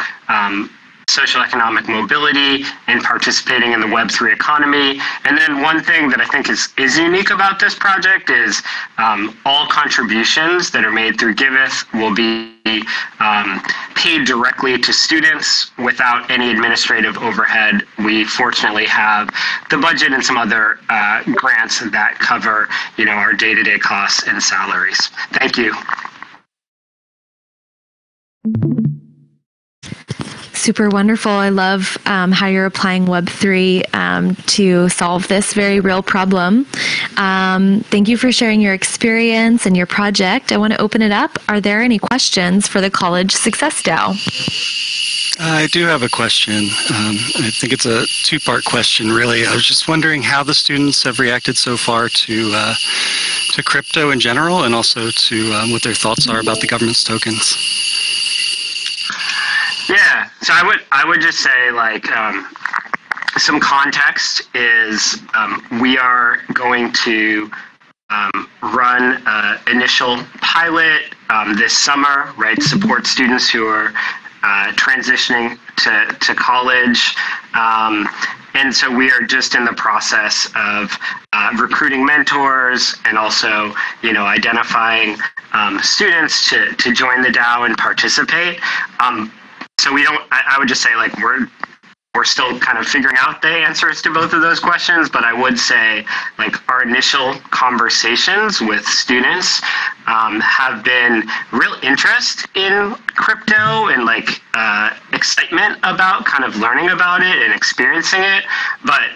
socioeconomic mobility, and participating in the Web3 economy. And then one thing that I think is unique about this project is all contributions that are made through Giveth will be paid directly to students without any administrative overhead. We fortunately have the budget and some other grants that cover our day-to-day costs and salaries. Thank you. Super wonderful. I love how you're applying Web3 to solve this very real problem. Thank you for sharing your experience and your project. I want to open it up. Are there any questions for the College Success DAO? I do have a question. I think it's a two-part question, really. I was just wondering how the students have reacted so far to crypto in general, and also to what their thoughts are about the government's tokens. Yeah, so I would just say, like, some context is we are going to run an initial pilot this summer, right? Support students who are transitioning to college. And so we are just in the process of recruiting mentors and also, identifying students to join the DAO and participate. So we don't, I would just say, like, we're still kind of figuring out the answers to both of those questions, but I would say, like, our initial conversations with students have been real interest in crypto and, like, excitement about kind of learning about it and experiencing it. But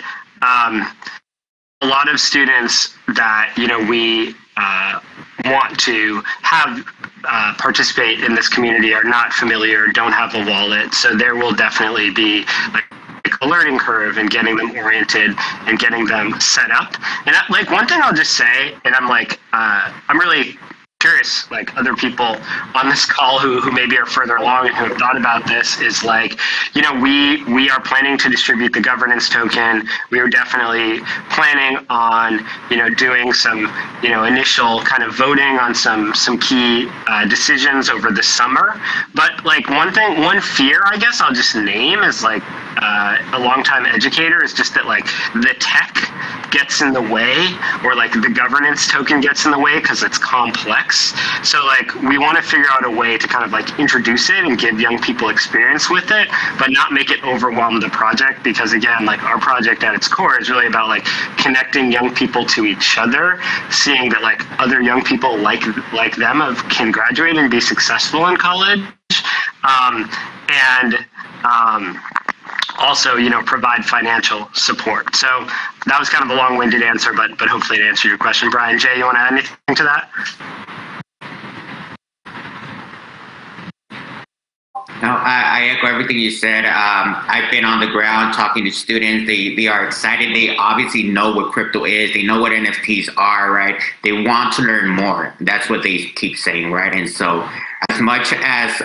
a lot of students that, we want to have participate in this community are not familiar, don't have a wallet, so there will definitely be like a learning curve and getting them oriented and getting them set up. And like, one thing I'll just say, and I'm like, I'm really curious, like, other people on this call who maybe are further along and who have thought about this, is like, we are planning to distribute the governance token. We are definitely planning on, doing some, initial kind of voting on some key decisions over the summer. But, like, one fear, I guess I'll just name, is like, a longtime educator, is just that, like, the tech gets in the way, or like the governance token gets in the way because it's complex. So, like, we want to figure out a way to kind of, like, introduce it and give young people experience with it, but not make it overwhelm the project, because, again, like, our project at its core is really about, like, connecting young people to each other, seeing that, like, other young people like them can graduate and be successful in college, also, provide financial support. So that was kind of a long-winded answer, but hopefully it answered your question. Brian, Jay, you want to add anything to that? No, I echo everything you said. I've been on the ground talking to students. They are excited. They obviously know what crypto is. They know what NFTs are, right? They want to learn more. That's what they keep saying, right? And so, as much as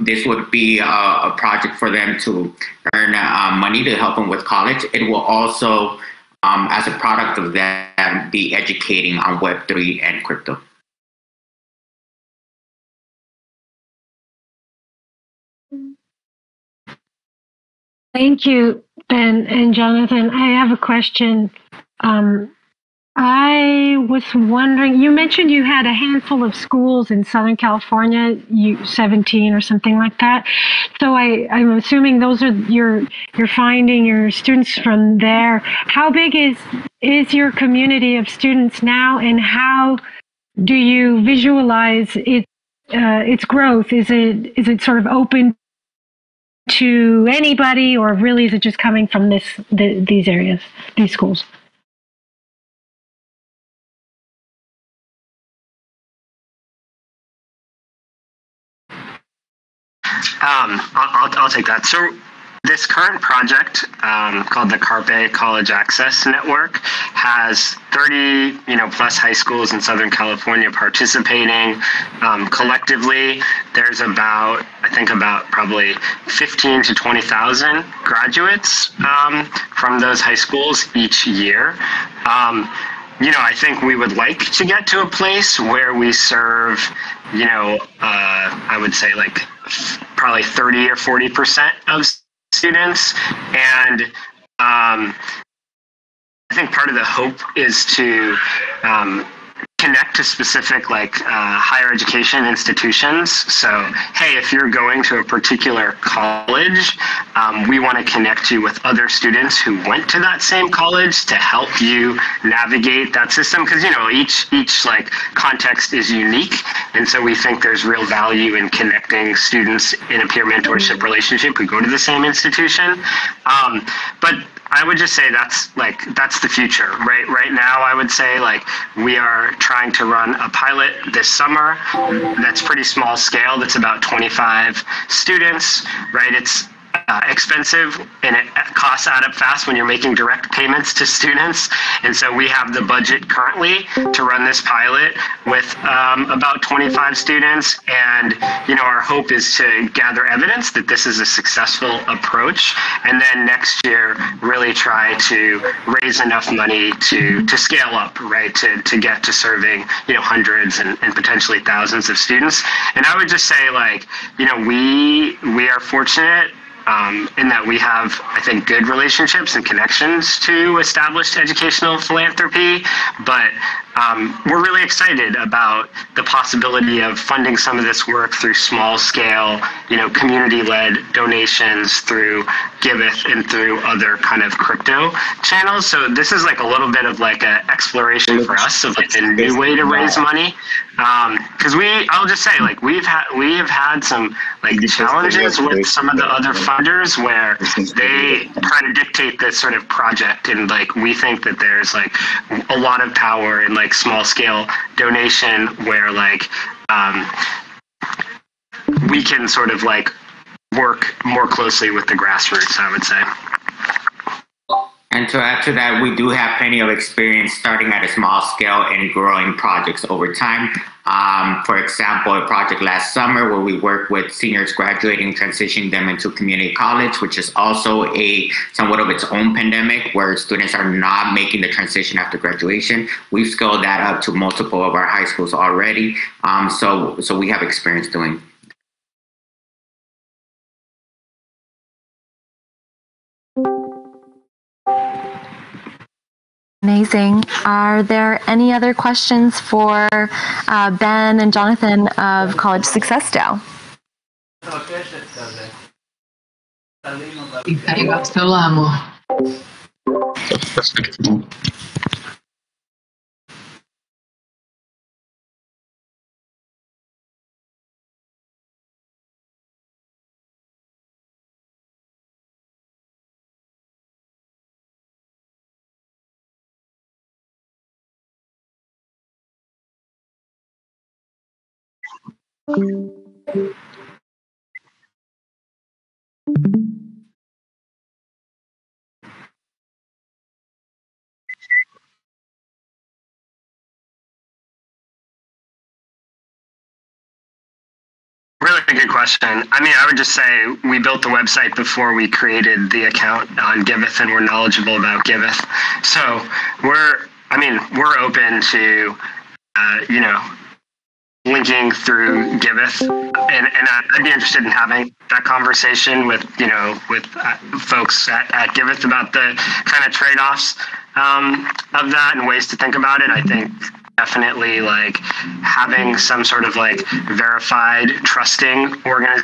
this would be a project for them to earn money to help them with college, it will also as a product of that, be educating on Web3 and crypto. Thank you, Ben and Jonathan. I have a question. I was wondering, you mentioned you had a handful of schools in Southern California, 17 or something like that. So I'm assuming those are you're finding your students from there. How big is your community of students now, and how do you visualize its growth? Is it sort of open to anybody, or really is it just coming from these areas, these schools? I'll take that. So this current project called the Carpe College Access Network has 30 plus high schools in Southern California participating. Collectively, there's about probably 15 to 20,000 graduates from those high schools each year. I think we would like to get to a place where we serve, I would say like probably 30 or 40% of students. And I think part of the hope is to connect to specific higher education institutions. So, hey, if you're going to a particular college, we want to connect you with other students who went to that same college to help you navigate that system. Because, each context is unique. And so we think there's real value in connecting students in a peer mentorship relationship who go to the same institution. But I would just say that's the future, right? Right now, I would say we are trying to run a pilot this summer that's pretty small scale. That's about 25 students, right? It's expensive, and it costs add up fast when you're making direct payments to students. And so we have the budget currently to run this pilot with about 25 students. And, our hope is to gather evidence that this is a successful approach. And then next year, really try to raise enough money to scale up, right, to get to serving, hundreds and potentially thousands of students. And I would just say, we are fortunate in that we have, I think, good relationships and connections to established educational philanthropy, but we're really excited about the possibility of funding some of this work through small-scale, community-led donations through Giveth and through other kind of crypto channels. So this is a little bit of an exploration for us of a new way to raise money. Because I'll just say, we have had some challenges with some of the other funders where they try to dictate this sort of project, and we think that there's a lot of power in small scale donation where we can sort of work more closely with the grassroots, I would say. And to add to that, we do have plenty of experience starting at a small scale and growing projects over time. For example, a project last summer where we worked with seniors graduating, transitioning them into community college, which is also somewhat of its own pandemic where students are not making the transition after graduation. We've scaled that up to multiple of our high schools already. So we have experience doing. Amazing. Are there any other questions for Ben and Jonathan of College Success DAO? Really a good question. I mean, I would just say we built the website before we created the account on Giveth, and we're knowledgeable about Giveth. So we're open to, linking through Giveth, and I'd be interested in having that conversation with folks at Giveth about the kind of trade-offs of that and ways to think about it. I think definitely having some sort of verified, trusting organization,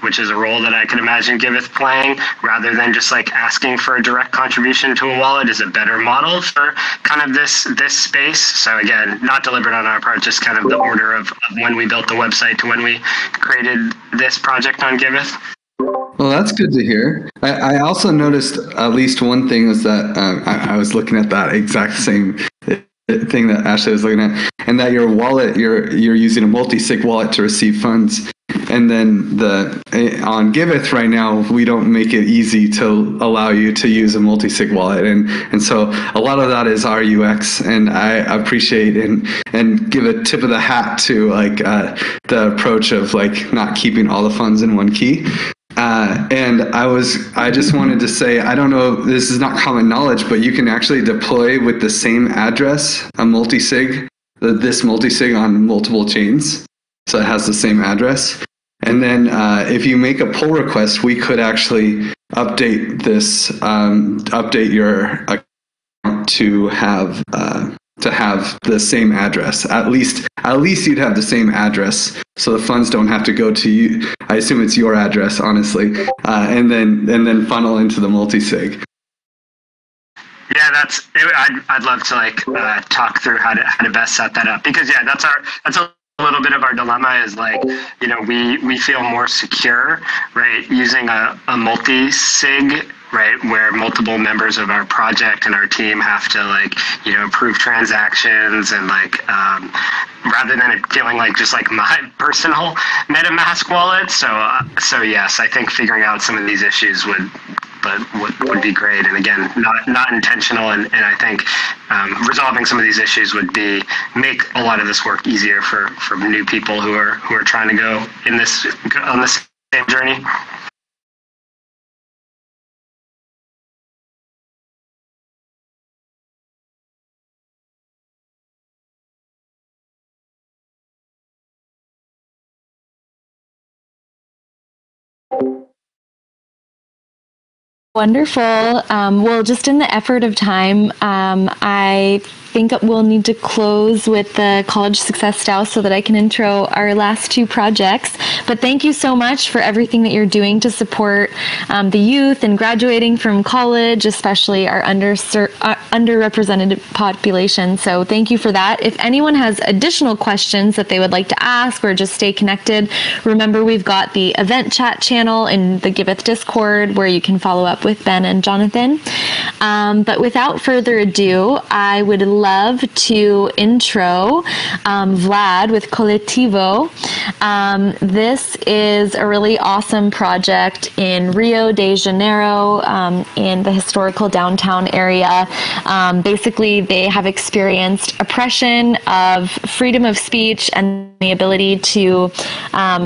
which is a role that I could imagine Giveth playing, rather than just asking for a direct contribution to a wallet, is a better model for kind of this space. So again, not deliberate on our part, just kind of the order of when we built the website to when we created this project on Giveth. Well, that's good to hear. I also noticed at least one thing was that I was looking at that exact same thing that Ashley was looking at, and that your wallet, you're using a multi-sig wallet to receive funds. And then on Giveth right now, we don't make it easy to allow you to use a multi-sig wallet. And so a lot of that is our UX, and I appreciate and give a tip of the hat to the approach of not keeping all the funds in one key. And I just wanted to say, I don't know, this is not common knowledge, but you can actually deploy with the same address a multi-sig, this multi-sig on multiple chains. So it has the same address. And then if you make a pull request, we could actually update this, update your account to have the same address. At least you'd have the same address, so the funds don't have to go to you. I assume it's your address, honestly, and then funnel into the multi-sig. Yeah, I'd love to talk through how to best set that up, because yeah, that's a little bit of our dilemma is we feel more secure, right, using a multi-sig, right, where multiple members of our project and our team have to approve transactions and rather than it feeling just my personal MetaMask wallet. So yes, I think figuring out some of these issues would be great. And again, not intentional. And I think resolving some of these issues would make a lot of this work easier for new people who are trying to go on this same journey. Wonderful. Well, just in the effort of time, I think we'll need to close with the College Success DAO so that I can intro our last two projects. But thank you so much for everything that you're doing to support the youth and graduating from college, especially our underrepresented population. So thank you for that. If anyone has additional questions that they would like to ask or just stay connected, remember we've got the event chat channel in the Giveth Discord where you can follow up with Ben and Jonathan. But without further ado, I would love to intro Vlad with Colectivo. This is a really awesome project in Rio de Janeiro, in the historical downtown area. Basically, they have experienced oppression of freedom of speech and the ability to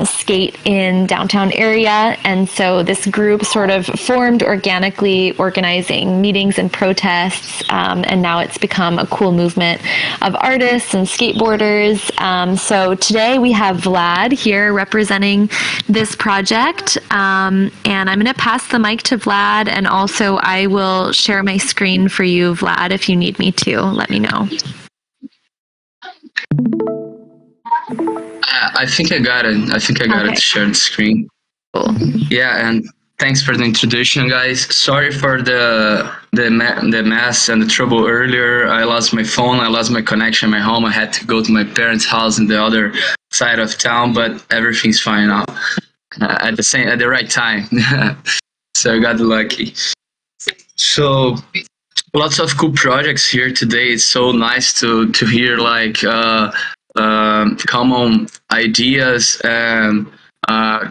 skate in downtown area. And so this group sort of formed organically, organizing meetings and protests, and now it's become a cool movement of artists and skateboarders. So today we have Vlad here representing this project, and I'm going to pass the mic to Vlad, and also I will share my screen for you, Vlad, if you need me to. Let me know. I think I got it. I think I got it. Shared screen. Cool. Yeah, and thanks for the introduction, guys. Sorry for the mess and the trouble earlier. I lost my phone. I lost my connection. My home. I had to go to my parents' house in the other side of town, but everything's fine now. At the right time. So I got lucky. So lots of cool projects here today. It's so nice to hear common ideas and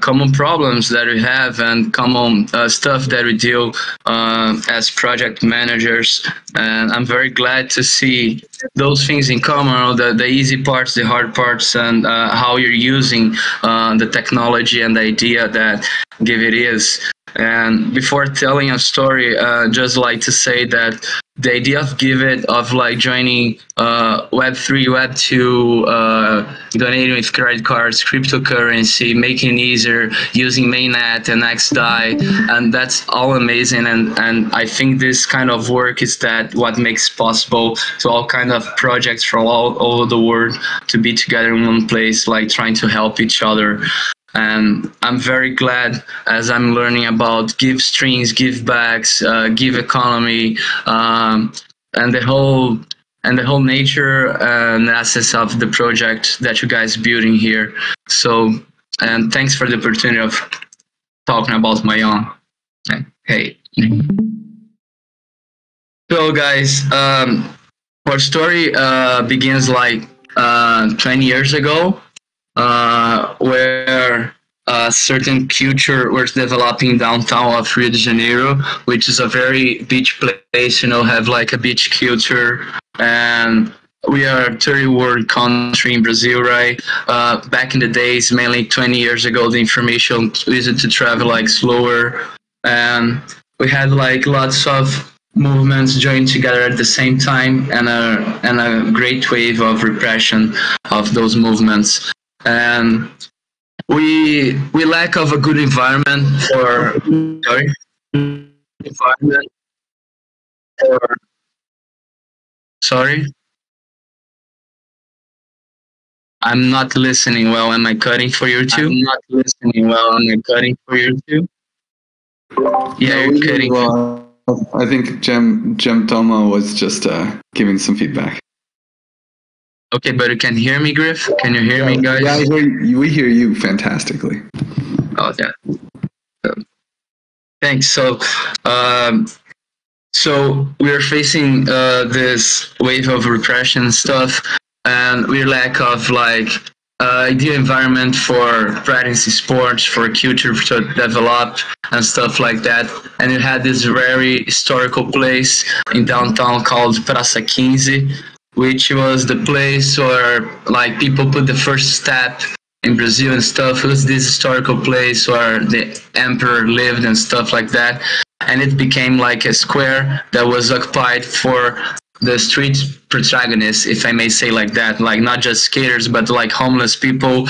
common problems that we have and common stuff that we do as project managers. And I'm very glad to see those things in common, the easy parts, the hard parts, and how you're using the technology and the idea that Give it is. And before telling a story, just like to say that the idea of Give It, of like joining Web3, Web2, donating with credit cards, cryptocurrency, making it easier, using mainnet and XDAI, and that's all amazing. And I think this kind of work is that what makes possible to all kind of projects from all over the world to be together in one place, like trying to help each other. And I'm very glad as I'm learning about give streams, give backs, give economy, and the whole nature and assets of the project that you guys are building here. So, and thanks for the opportunity of talking about my own. Hey. So guys, our story begins like 20 years ago. Where a certain culture was developing downtown of Rio de Janeiro, which is a very beach place, you know, have like a beach culture. And we are a third-world country in Brazil, right? Back in the days, mainly 20 years ago, the information used to travel like slower. And we had like lots of movements joined together at the same time and a great wave of repression of those movements. And we lack of a good environment for. I'm not listening well. Am I cutting for you too? I'm not listening well. Am I cutting for you too? Yeah, no, you're cutting. Well, I think Gem Toma was just giving some feedback. Okay, but you can hear me, Griff? Can you hear me, guys? Yeah, we hear you fantastically. Oh, yeah. Thanks. So, so we're facing this wave of repression stuff, and we lack of like ideal environment for practicing sports, for culture to develop and stuff like that. And you had this very historical place in downtown called Praça 15, which was the place where like people put the first step in Brazil and stuff. It was this historical place where the emperor lived and stuff like that. And it became like a square that was occupied for the street protagonists, if I may say like that, like not just skaters, but like homeless people,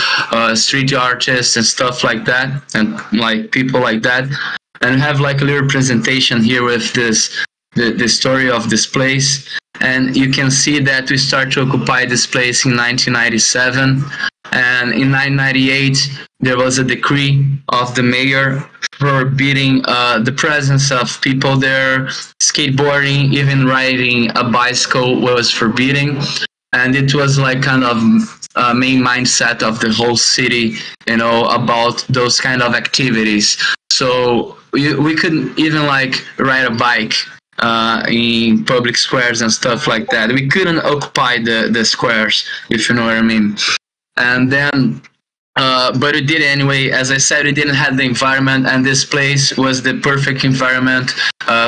street artists and stuff like that, and like people like that. And have like a little presentation here with this, the story of this place. And you can see that we start to occupy this place in 1997. And in 1998, there was a decree of the mayor forbidding the presence of people there. Skateboarding, even riding a bicycle was forbidden. And it was like kind of a main mindset of the whole city, you know, about those kind of activities. So we couldn't even like ride a bike in public squares and stuff like that. We couldn't occupy the squares, if you know what I mean. And then, but we did anyway. As I said, we didn't have the environment, and this place was the perfect environment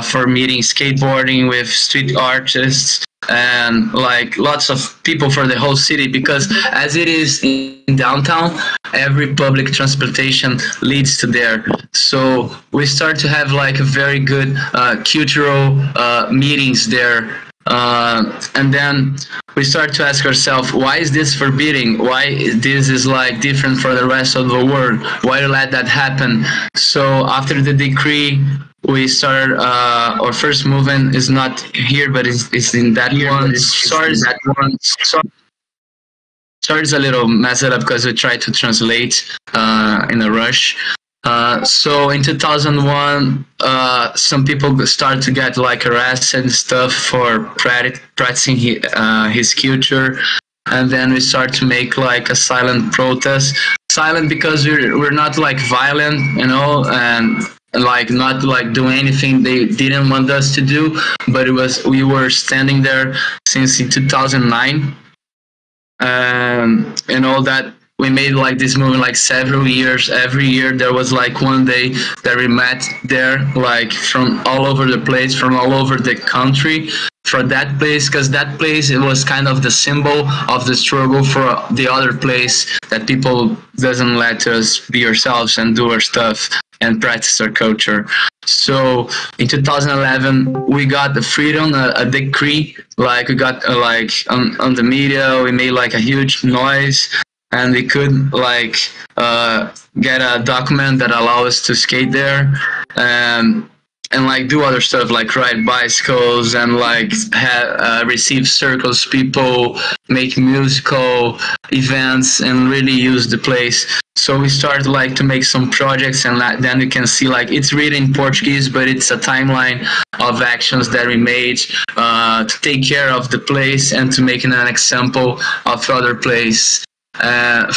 for meeting skateboarding with street artists and like lots of people for the whole city, because as it is in downtown, every public transportation leads to there. So we start to have like a very good cultural meetings there. And then we start to ask ourselves, why is this forbidding? Why this is like different for the rest of the world? Why let that happen? So after the decree, we started our first movement is not here, but it's in that here, one. Sorry, that one. Sorry, it's a little messed up because we tried to translate in a rush. So in 2001, some people started to get like arrested and stuff for practicing his culture. And then we start to make like a silent protest. Silent because we're not like violent, you know, and like not like do anything they didn't want us to do, but it was, we were standing there since in 2009, and all that we made like this movement like several years. Every year there was like one day that we met there, like from all over the place, from all over the country, for that place, because that place, it was kind of the symbol of the struggle for the other place that people doesn't let us be ourselves and do our stuff and practice our culture. So in 2011 we got the freedom, a decree, like we got like on the media, we made like a huge noise, and we could like get a document that allowed us to skate there and like do other stuff, like ride bicycles and like receive circles, people, make musical events, and really use the place. So we started like to make some projects, and then you can see like it's really in Portuguese, but it's a timeline of actions that we made to take care of the place and to make an example of other place.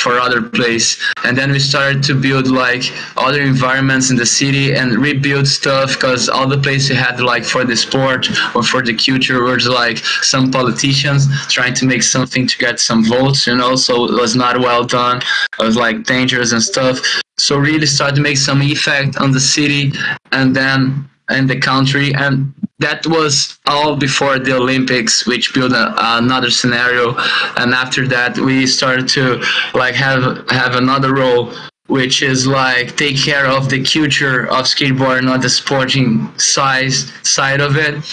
For other place. And then we started to build like other environments in the city and rebuild stuff, because all the place we had like for the sport or for the culture was like some politicians trying to make something to get some votes, you know, so it was not well done. It was like dangerous and stuff. So really started to make some effect on the city and then in the country. And that was all before the Olympics, which built another scenario. And after that, we started to like have another role, which is like take care of the culture of skateboard, not the sporting side of it.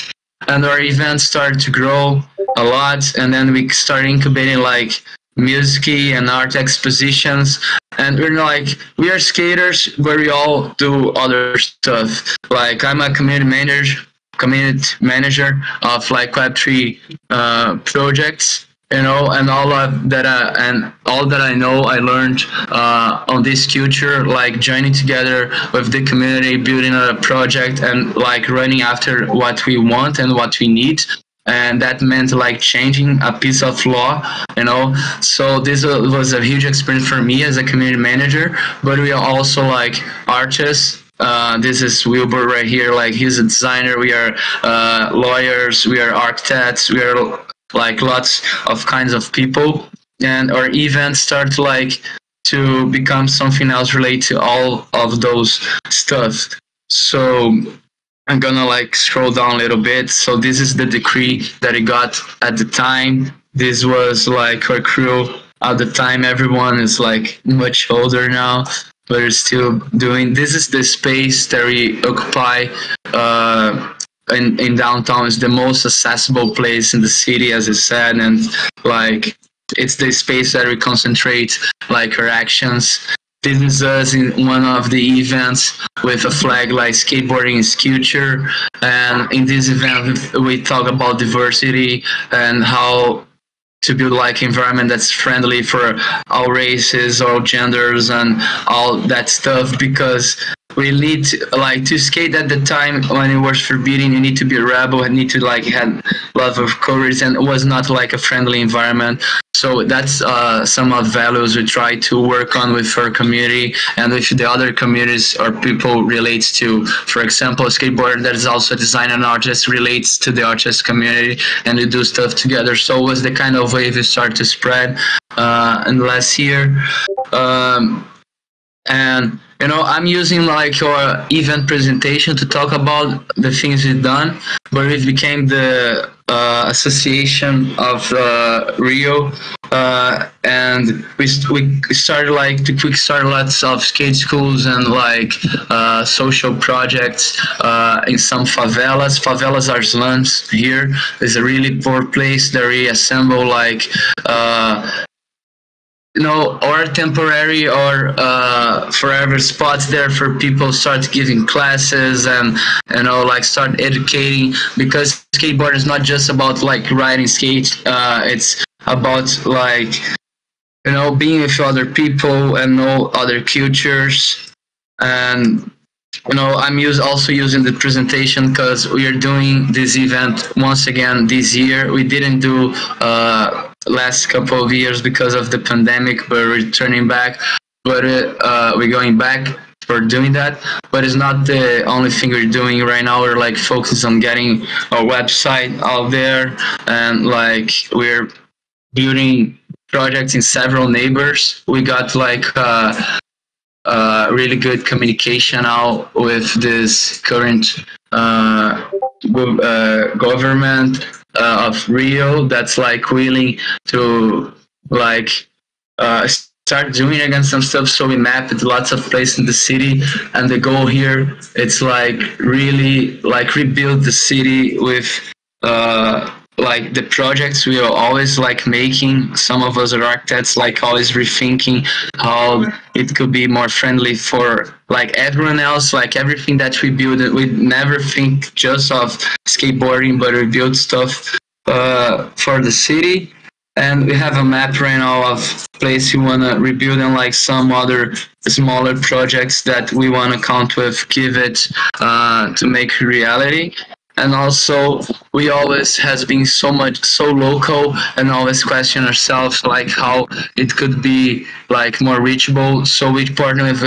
And our events started to grow a lot. And then we started incubating like music and art expositions. And we're like, we are skaters, but we all do other stuff. Like I'm a community manager of like Web3 projects, you know, and all that I know I learned on this culture, like joining together with the community, building a project, and like running after what we want and what we need. And that meant like changing a piece of law, you know. So this was a huge experience for me as a community manager, but we are also like artists. This is Wilbur right here, like he's a designer, we are lawyers, we are architects, we are like lots of kinds of people. And our events start like to become something else related to all of those stuff. So I'm gonna like scroll down a little bit. So this is the decree that I got at the time. This was like our crew at the time. Everyone is like much older now, but we're still doing. This is the space that we occupy in downtown. It's the most accessible place in the city, as I said, and like it's the space that we concentrate like our actions. This is us in one of the events with a flag like skateboarding is culture, and in this event we talk about diversity and how to build like environment that's friendly for all races, all genders, and all that stuff, because we need to, like to skate at the time when it was forbidden, you need to be a rebel and need to like have love of courage, and it was not like a friendly environment. So that's some of values we try to work on with our community and with the other communities or people relates to. For example, a skateboarder that is also a designer and artist relates to the artist community, and we do stuff together. So it was the kind of wave we started to spread in last year. And you know, I'm using like our event presentation to talk about the things we've done, but it became the association of Rio, and we started like to quick start lots of skate schools and like social projects in some favelas. Favelas are slums here. It's a really poor place that we assemble like you know, or temporary or forever spots there for people, start giving classes and, you know, like start educating, because skateboard is not just about like riding skate, it's about like, you know, being with other people and know other cultures. And you know, I'm also using the presentation because we are doing this event once again this year. We didn't do last couple of years because of the pandemic. We're returning back, but we're going back for doing that. But it's not the only thing we're doing right now. We're like focused on getting our website out there, and like we're building projects in several neighbors. We got like really good communication now with this current government of Rio that's like willing to like start doing again some stuff. So we mapped lots of places in the city, and the goal here, it's like really like rebuild the city with like the projects we are always like making. Some of us are architects, like always rethinking how it could be more friendly for like everyone else. Like everything that we build, we never think just of skateboarding, but we build stuff for the city. And we have a map right now of place we want to rebuild, and like some other smaller projects that we want to count with Giveth to make reality. And also, we always has been so local, and always question ourselves like how it could be like more reachable. So we partnered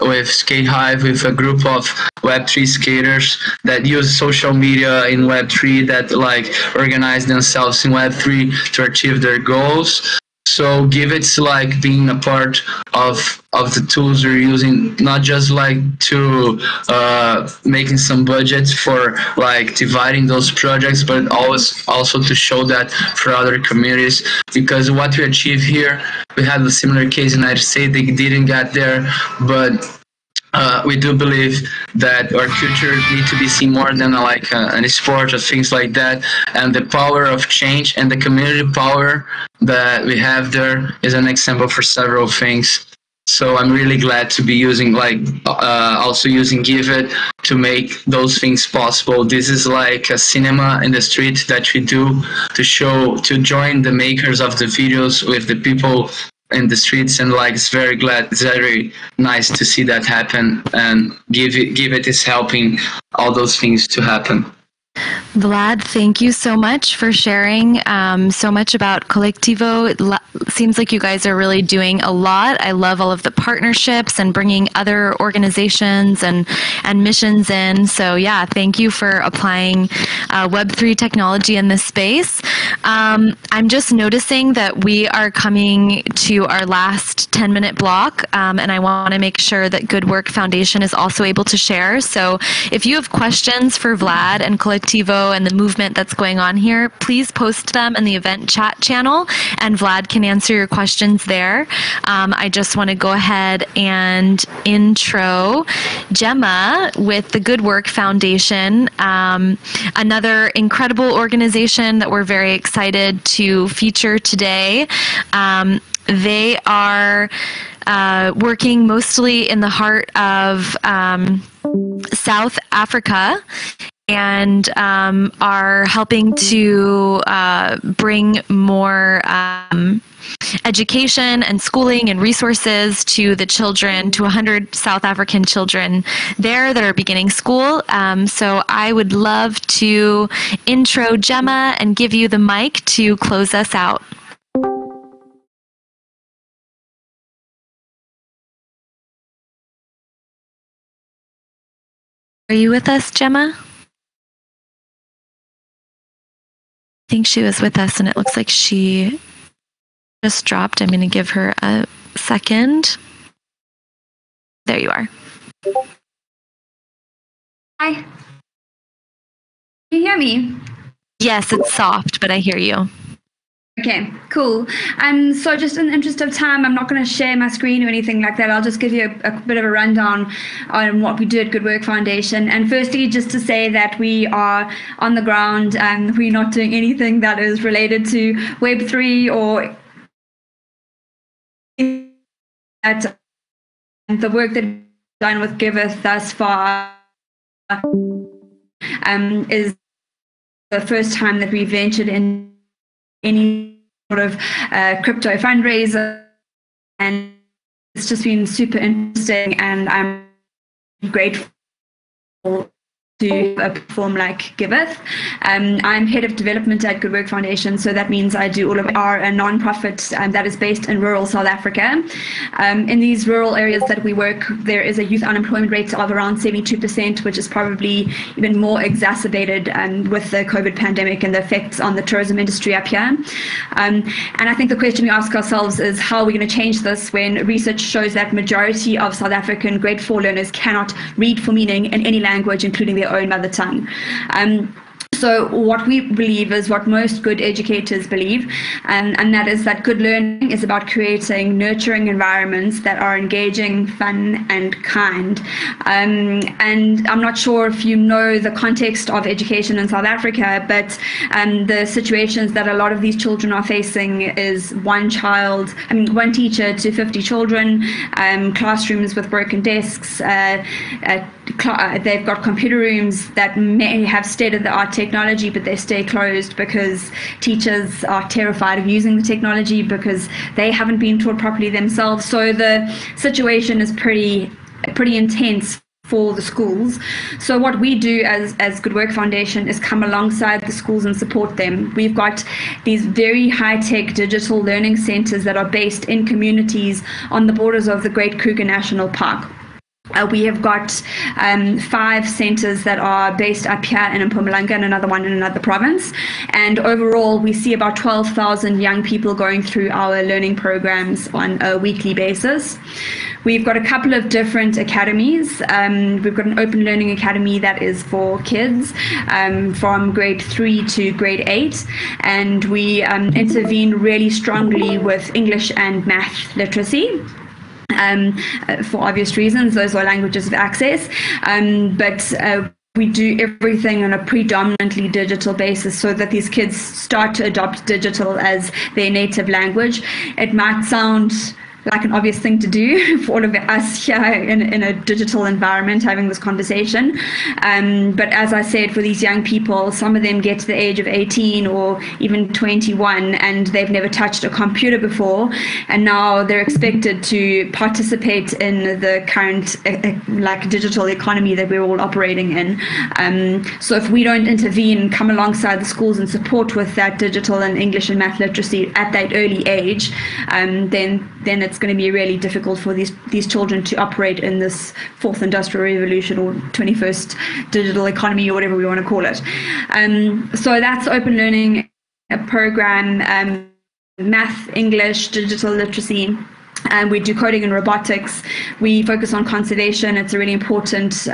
with Skate Hive, with a group of Web3 skaters that use social media in Web3, that like organize themselves in Web3 to achieve their goals. So Giveth's like being a part of the tools we're using, not just like to making some budgets for like dividing those projects, but always also to show that for other communities. Because what we achieve here, we had a similar case in the United States, they didn't get there, but we do believe that our culture needs to be seen more than like an sport or things like that. And the power of change and the community power that we have there is an example for several things. So I'm really glad to be using like also using Giveth to make those things possible. This is like a cinema in the street that we do to show, to join the makers of the videos with the people in the streets, and like it's very nice to see that happen, and Giveth is helping all those things to happen. Vlad, thank you so much for sharing so much about Colectivo. It seems like you guys are really doing a lot. I love all of the partnerships and bringing other organizations and missions in. So yeah, thank you for applying Web3 technology in this space. I'm just noticing that we are coming to our last 10-minute block, and I want to make sure that Good Work Foundation is also able to share. So if you have questions for Vlad and Colectivo and the movement that's going on here, please post them in the event chat channel, and Vlad can answer your questions there. I just want to go ahead and intro Gemma with the Good Work Foundation, another incredible organization that we're very excited to feature today. They are working mostly in the heart of South Africa, and are helping to bring more education and schooling and resources to the children, to 100 South African children there that are beginning school. So I would love to intro Gemma and give you the mic to close us out. Are you with us, Gemma? I think she was with us, and it looks like she just dropped. I'm going to give her a second. There you are. Hi. Can you hear me? Yes, it's soft, but I hear you. Okay, cool. So just in the interest of time, I'm not going to share my screen or anything like that. I'll just give you a bit of a rundown on what we do at Good Work Foundation. And firstly, just to say that we are on the ground, and we're not doing anything that is related to Web3 or that. The work that we've done with Giveth thus far is the first time that we ventured in any sort of crypto fundraiser, and it's just been super interesting, and I'm grateful to to a platform like Giveth. I'm head of development at Good Work Foundation, so that means I do all of our nonprofit that is based in rural South Africa. In these rural areas that we work, there is a youth unemployment rate of around 72%, which is probably even more exacerbated with the COVID pandemic and the effects on the tourism industry up here. And I think the question we ask ourselves is how are we going to change this when research shows that majority of South African grade 4 learners cannot read for meaning in any language, including their own mother tongue. So what we believe is what most good educators believe, and that is that good learning is about creating nurturing environments that are engaging, fun, and kind. And I'm not sure if you know the context of education in South Africa, but the situations that a lot of these children are facing is one teacher to 50 children, classrooms with broken desks, they've got computer rooms that may have state-of-the-art technology, but they stay closed because teachers are terrified of using the technology because they haven't been taught properly themselves. So the situation is pretty intense for the schools. So what we do as Good Work Foundation is come alongside the schools and support them. We've got these very high-tech digital learning centers that are based in communities on the borders of the Great Kruger National Park. We have got 5 centres that are based up here in Mpumalanga and another one in another province. And overall, we see about 12,000 young people going through our learning programs on a weekly basis. We've got a couple of different academies. We've got an open learning academy that is for kids from grade 3 to grade 8. And we intervene really strongly with English and math literacy. For obvious reasons, those are languages of access, but we do everything on a predominantly digital basis so that these kids start to adopt digital as their native language. It might sound like an obvious thing to do for all of us here in a digital environment having this conversation. But as I said, for these young people, some of them get to the age of 18 or even 21 and they've never touched a computer before. And now they're expected to participate in the current digital economy that we're all operating in. So if we don't intervene, come alongside the schools and support with that digital and English and math literacy at that early age, then it's going to be really difficult for these children to operate in this 4th industrial revolution or 21st digital economy or whatever we want to call it. So that's open learning, a program, math, English, digital literacy. And we do coding and robotics. We focus on conservation. It's a really important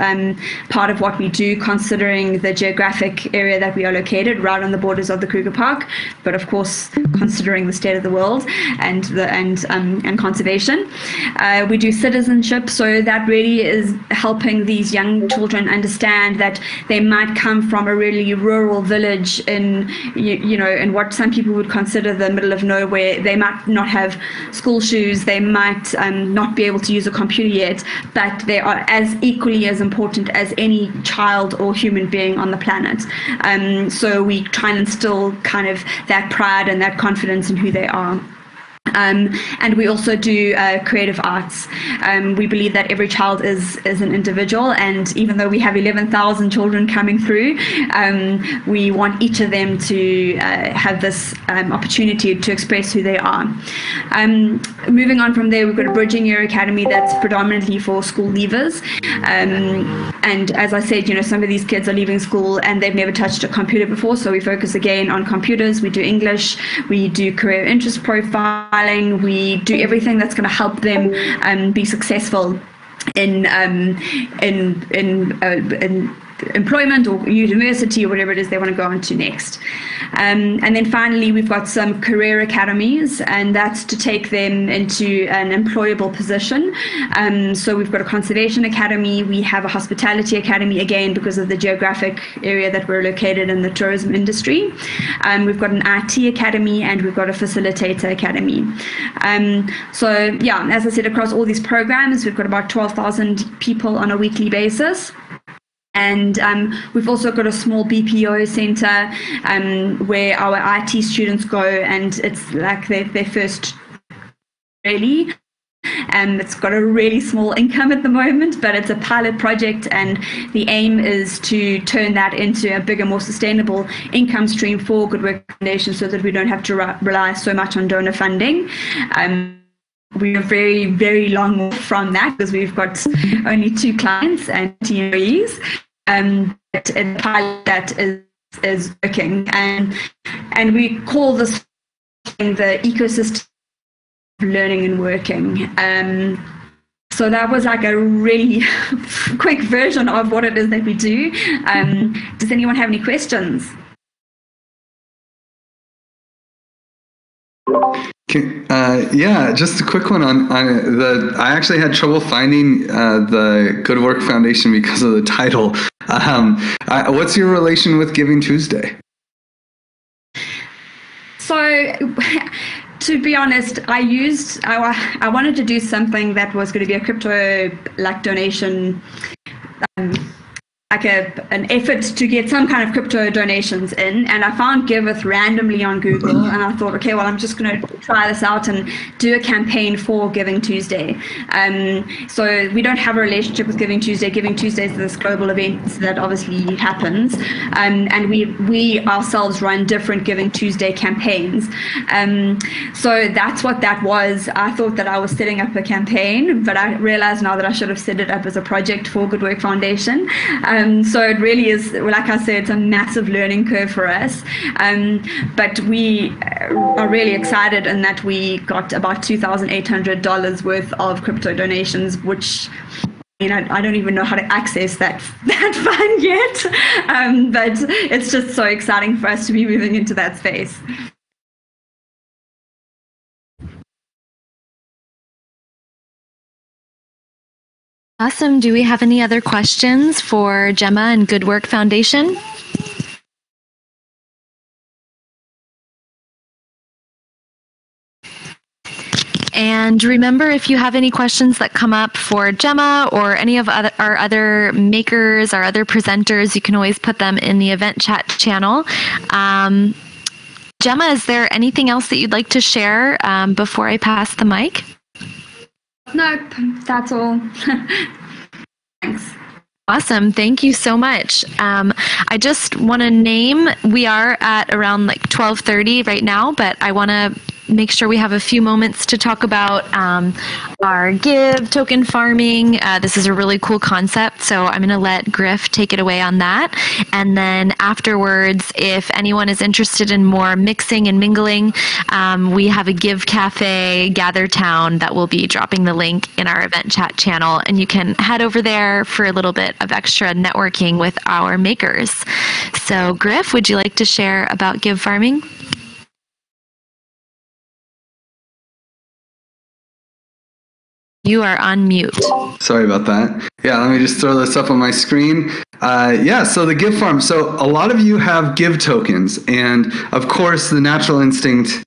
part of what we do, considering the geographic area that we are located, right on the borders of the Kruger Park, but of course, considering the state of the world and conservation. We do citizenship, so that really is helping these young children understand that they might come from a really rural village in, in what some people would consider the middle of nowhere. They might not have school shoes. They might not be able to use a computer yet, but they are as equally as important as any child or human being on the planet. So we try and instill kind of that pride and that confidence in who they are. And we also do creative arts. We believe that every child is an individual, and even though we have 11,000 children coming through, we want each of them to have this opportunity to express who they are. Moving on from there, we've got a Bridging Year Academy that's predominantly for school leavers. And as I said, some of these kids are leaving school and they've never touched a computer before, so we focus again on computers. We do English, we do career interest profiles. We do everything that's going to help them be successful in employment or university or whatever it is they want to go on to next. And then finally, we've got some career academies, and that's to take them into an employable position. So we've got a conservation academy, we have a hospitality academy, again, because of the geographic area that we're located in the tourism industry. We've got an IT academy, and we've got a facilitator academy. So yeah, as I said, across all these programs, we've got about 12,000 people on a weekly basis. And we've also got a small BPO centre where our IT students go, and it's like their first really. It's got a really small income at the moment, but it's a pilot project, and the aim is to turn that into a bigger, more sustainable income stream for Good Work Foundation, so that we don't have to rely so much on donor funding. We are very, very long from that, because we've got only 2 clients and 2 employees. It's a pilot that is working, and we call this the ecosystem of learning and working. So that was like a really quick version of what it is that we do. Does anyone have any questions? Yeah, just a quick one on the, I actually had trouble finding the Good Work Foundation because of the title. What's your relation with Giving Tuesday? So, to be honest, I wanted to do something that was going to be a crypto like donation, like an effort to get some kind of crypto donations in, and I found Giveth randomly on Google, and I thought, okay, well, I'm just going to try this out and do a campaign for Giving Tuesday. So we don't have a relationship with Giving Tuesday. Giving Tuesday is this global event that obviously happens, and we ourselves run different Giving Tuesday campaigns. So that's what that was. I thought that I was setting up a campaign, but I realize now that I should have set it up as a project for Good Work Foundation. So it really is, like I said, it's a massive learning curve for us. But we are really excited in that we got about $2,800 worth of crypto donations, which, you know, I don't even know how to access that fund yet. But it's just so exciting for us to be moving into that space. Awesome. Do we have any other questions for Gemma and Good Work Foundation? And remember, if you have any questions that come up for Gemma or any of our other makers, our other presenters, you can always put them in the event chat channel. Gemma, is there anything else that you'd like to share before I pass the mic? Nope, that's all. Thanks. Awesome. Thank you so much. I just want to name, we are at around like 12:30 right now, but I want to make sure we have a few moments to talk about our Give token farming. This is a really cool concept, so I'm going to let Griff take it away on that. And then afterwards, if anyone is interested in more mixing and mingling, we have a Give Cafe Gather Town that will be dropping the link in our event chat channel, and you can head over there for a little bit of extra networking with our makers. So Griff, would you like to share about Give farming? You are on mute. Sorry about that. Yeah, let me just throw this up on my screen. Yeah, so the Give Farm. So a lot of you have Give tokens, and of course the natural instinct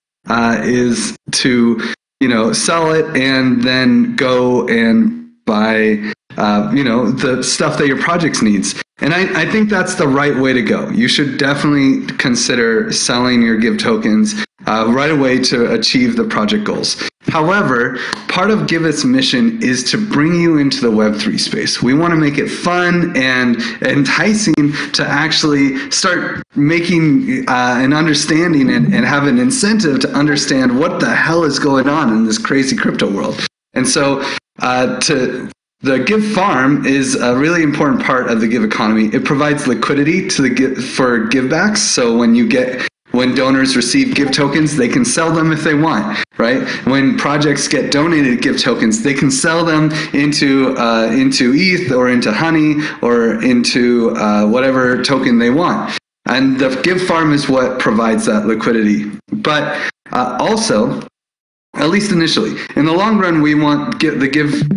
is to, you know, sell it and then go and buy, you know, the stuff that your projects needs. And I think that's the right way to go. You should definitely consider selling your Give tokens right away to achieve the project goals. However, part of Giveth's mission is to bring you into the Web3 space. We want to make it fun and enticing to actually start making an understanding and have an incentive to understand what the hell is going on in this crazy crypto world. And so the Give Farm is a really important part of the Give economy. It provides liquidity to for givebacks. So when donors receive Give tokens, they can sell them if they want, right? When projects get donated Give tokens, they can sell them into ETH or into Honey or into whatever token they want. And the Give Farm is what provides that liquidity. But also, at least initially, in the long run, we want the Giveth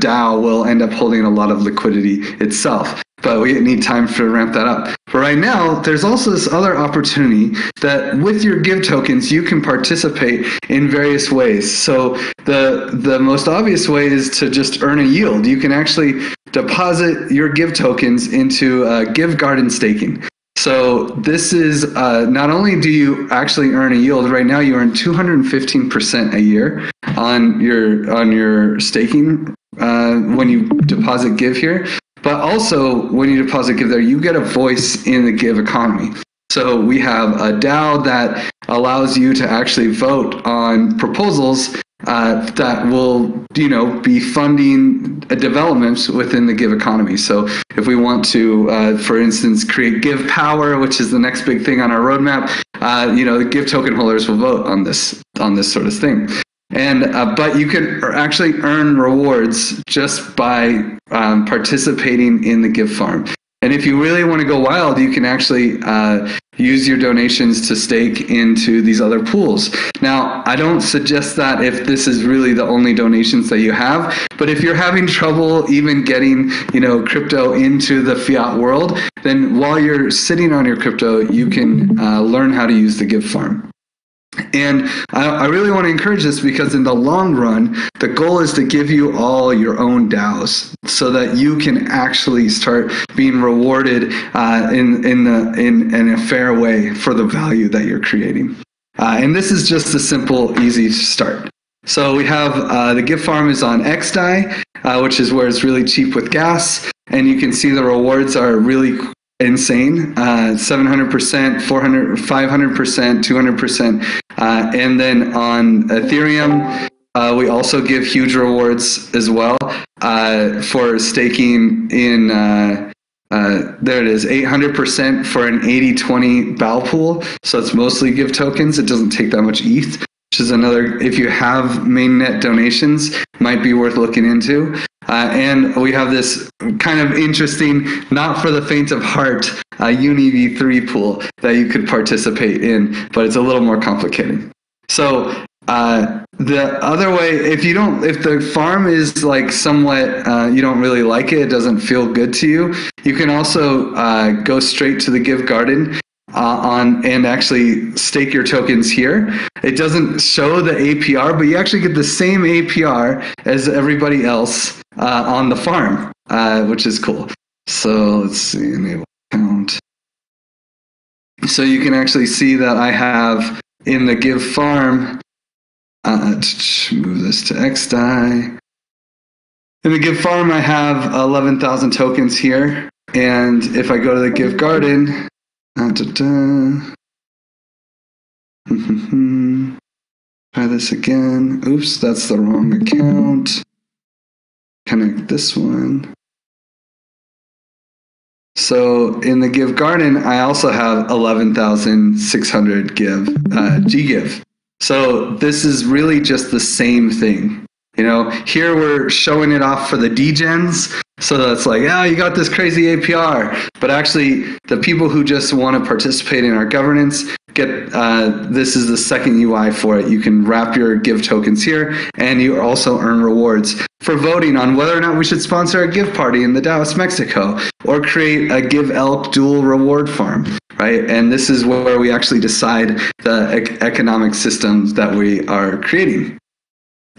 DAO will end up holding a lot of liquidity itself, but we need time to ramp that up. But right now, there's also this other opportunity that with your Give tokens, you can participate in various ways. So the most obvious way is to just earn a yield. You can actually deposit your Give tokens into Give Garden staking. So this is, not only do you actually earn a yield, right now you earn 215% a year on your staking when you deposit Give here, but also when you deposit Give there, you get a voice in the Give economy. So we have a DAO that allows you to actually vote on proposals that will, you know, be funding developments within the Give economy. So if we want to, for instance, create Give Power, which is the next big thing on our roadmap, you know, the Give token holders will vote on this sort of thing. And but you can actually earn rewards just by participating in the Give Farm. And if you really want to go wild, you can actually use your donations to stake into these other pools. Now, I don't suggest that if this is really the only donations that you have, but if you're having trouble even getting, you know, crypto into the fiat world, then while you're sitting on your crypto, you can learn how to use the Give Farm. And I really want to encourage this because in the long run, the goal is to give you all your own DAOs so that you can actually start being rewarded in a fair way for the value that you're creating. And this is just a simple, easy start. So we have the Give Farm is on XDAI, which is where it's really cheap with gas. And you can see the rewards are really insane, 700%, 400, 500%, 200%. And then on Ethereum, we also give huge rewards as well for staking in, there it is, 800% for an 80-20 BAL pool. So it's mostly Give tokens. It doesn't take that much ETH, which is another, if you have mainnet donations, might be worth looking into. And we have this kind of interesting, not for the faint of heart, Uni V3 pool that you could participate in, but it's a little more complicated. So the other way, if the farm is like somewhat, you don't really like it, it doesn't feel good to you, you can also go straight to the Give Garden and actually stake your tokens here. It doesn't show the APR, but you actually get the same APR as everybody else on the farm, which is cool. So let's see, enable count. So you can actually see that I have in the Give Farm, move this to XDAI. In the Give Farm, I have 11,000 tokens here. And if I go to the Give Garden, try this again. Oops, that's the wrong account. Connect this one. So in the Give Garden, I also have 11,600 Give, GGive. So this is really just the same thing. You know, here we're showing it off for the degens, so that's like, oh, you got this crazy APR. But actually, the people who just want to participate in our governance get, this is the second UI for it. You can wrap your Give tokens here, and you also earn rewards for voting on whether or not we should sponsor a Give party in the Davos, Mexico, or create a Give Elk dual reward farm, right? And this is where we actually decide the economic systems that we are creating.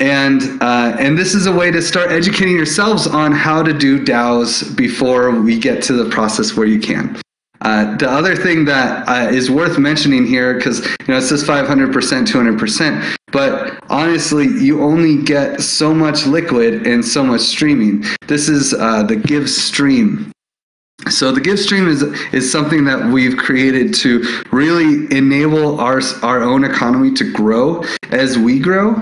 And this is a way to start educating yourselves on how to do DAOs before we get to the process where you can. The other thing that is worth mentioning here, because you know it says 500%, 200%, but honestly, you only get so much liquid and so much streaming. This is the GiveStream. So the GiveStream is something that we've created to really enable our own economy to grow as we grow.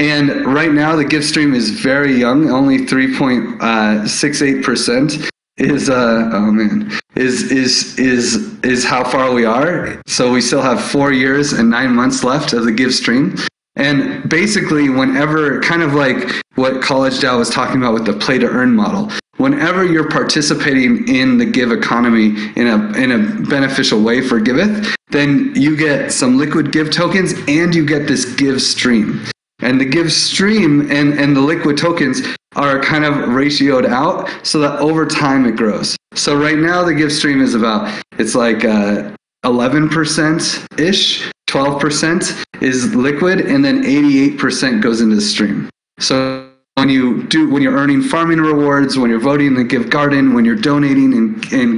And right now, the GiveStream is very young. Only 3.68% is oh man is how far we are. So we still have 4 years and 9 months left of the GiveStream. And basically, whenever, kind of like what College DAO was talking about with the play to earn model, whenever you're participating in the Give economy in a beneficial way for Giveth, then you get some liquid Give tokens and you get this GiveStream. And the GiveStream and the liquid tokens are kind of ratioed out so that over time it grows. So right now the GiveStream is about, it's like 11%-ish, 12% is liquid, and then 88% goes into the stream. So when you're earning farming rewards, when you're voting in the Give Garden, when you're donating and getting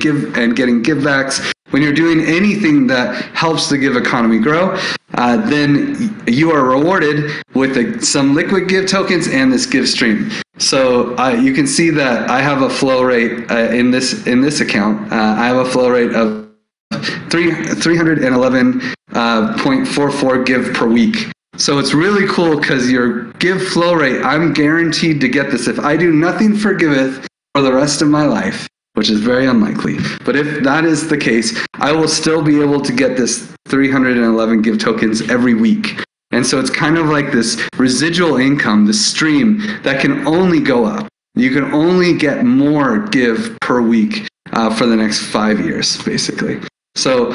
givebacks, When you're doing anything that helps the Give economy grow, then you are rewarded with some liquid Give tokens and this Give Stream. So you can see that I have a flow rate in this account. I have a flow rate of 311.44 Give per week. So it's really cool because your Give flow rate, I'm guaranteed to get this if I do nothing for Giveth for the rest of my life, which is very unlikely. But if that is the case, I will still be able to get this 311 Give tokens every week. And so it's kind of like this residual income, this stream that can only go up. You can only get more Give per week for the next 5 years, basically. So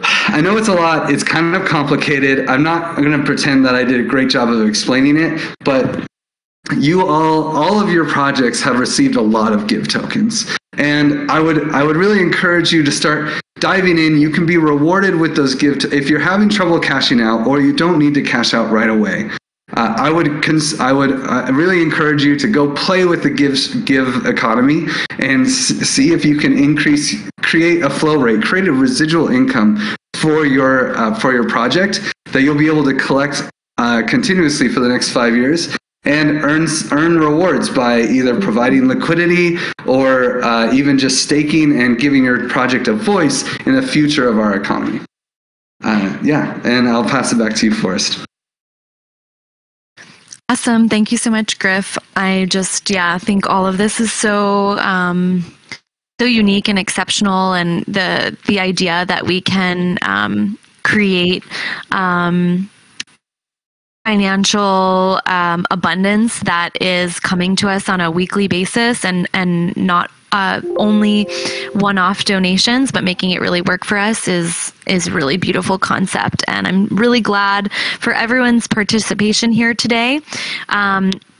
I know it's a lot. It's kind of complicated. I'm not going to pretend that I did a great job of explaining it, but you all of your projects have received a lot of Give tokens. And I would really encourage you to start diving in. You can be rewarded with those Give if you're having trouble cashing out or you don't need to cash out right away. I would really encourage you to go play with the Give economy and see if you can create a flow rate, create a residual income for your project that you'll be able to collect continuously for the next 5 years and earn rewards by either providing liquidity or even just staking and giving your project a voice in the future of our economy. Yeah, and I'll pass it back to you, Forrest. Awesome. Thank you so much, Griff. I just, yeah, think all of this is so, so unique and exceptional, and the idea that we can create financial abundance that is coming to us on a weekly basis and not only one-off donations, but making it really work for us is really beautiful concept. And I'm really glad for everyone's participation here today.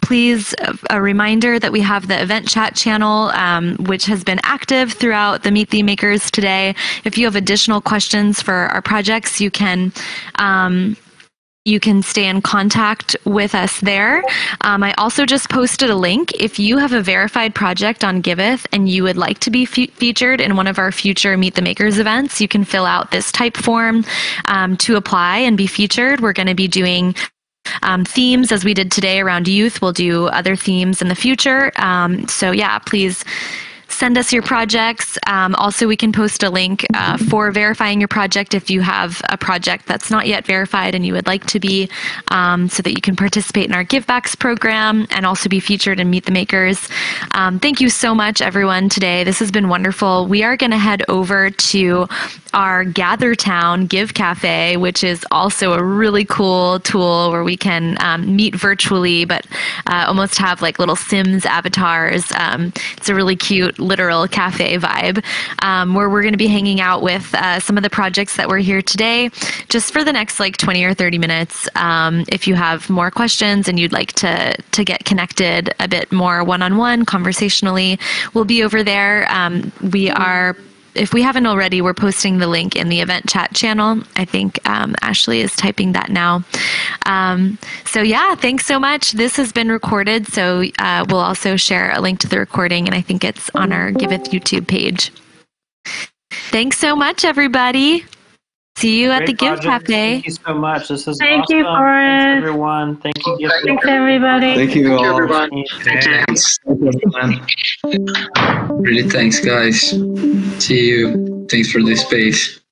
Please, a reminder that we have the event chat channel, which has been active throughout the Meet the Makers today. If you have additional questions for our projects, you can stay in contact with us there. I also just posted a link. If you have a verified project on Giveth and you would like to be featured in one of our future Meet the Makers events, you can fill out this type form to apply and be featured. We're going to be doing themes as we did today around youth. We'll do other themes in the future. So yeah, please send us your projects. Also, we can post a link for verifying your project if you have a project that's not yet verified and you would like to be, so that you can participate in our GiveBacks program and also be featured in Meet the Makers. Thank you so much, everyone, today. This has been wonderful. We are going to head over to our GatherTown Give Cafe, which is also a really cool tool where we can meet virtually, but almost have like little Sims avatars. It's a really cute literal cafe vibe, where we're going to be hanging out with some of the projects that were here today just for the next like 20 or 30 minutes. If you have more questions and you'd like to get connected a bit more one-on-one conversationally, we'll be over there. If we haven't already, we're posting the link in the event chat channel. I think Ashley is typing that now. So yeah, thanks so much. This has been recorded, so we'll also share a link to the recording, and I think it's on our Giveth YouTube page. Thanks so much, everybody. See you at the Give Cafe. Thank you so much. This is awesome. Thank you, Forrest. Thanks, everyone. Thank you. Thanks, everybody. Thank you all. Everyone. Thanks. Really, thanks, guys. See you. Thanks for this space.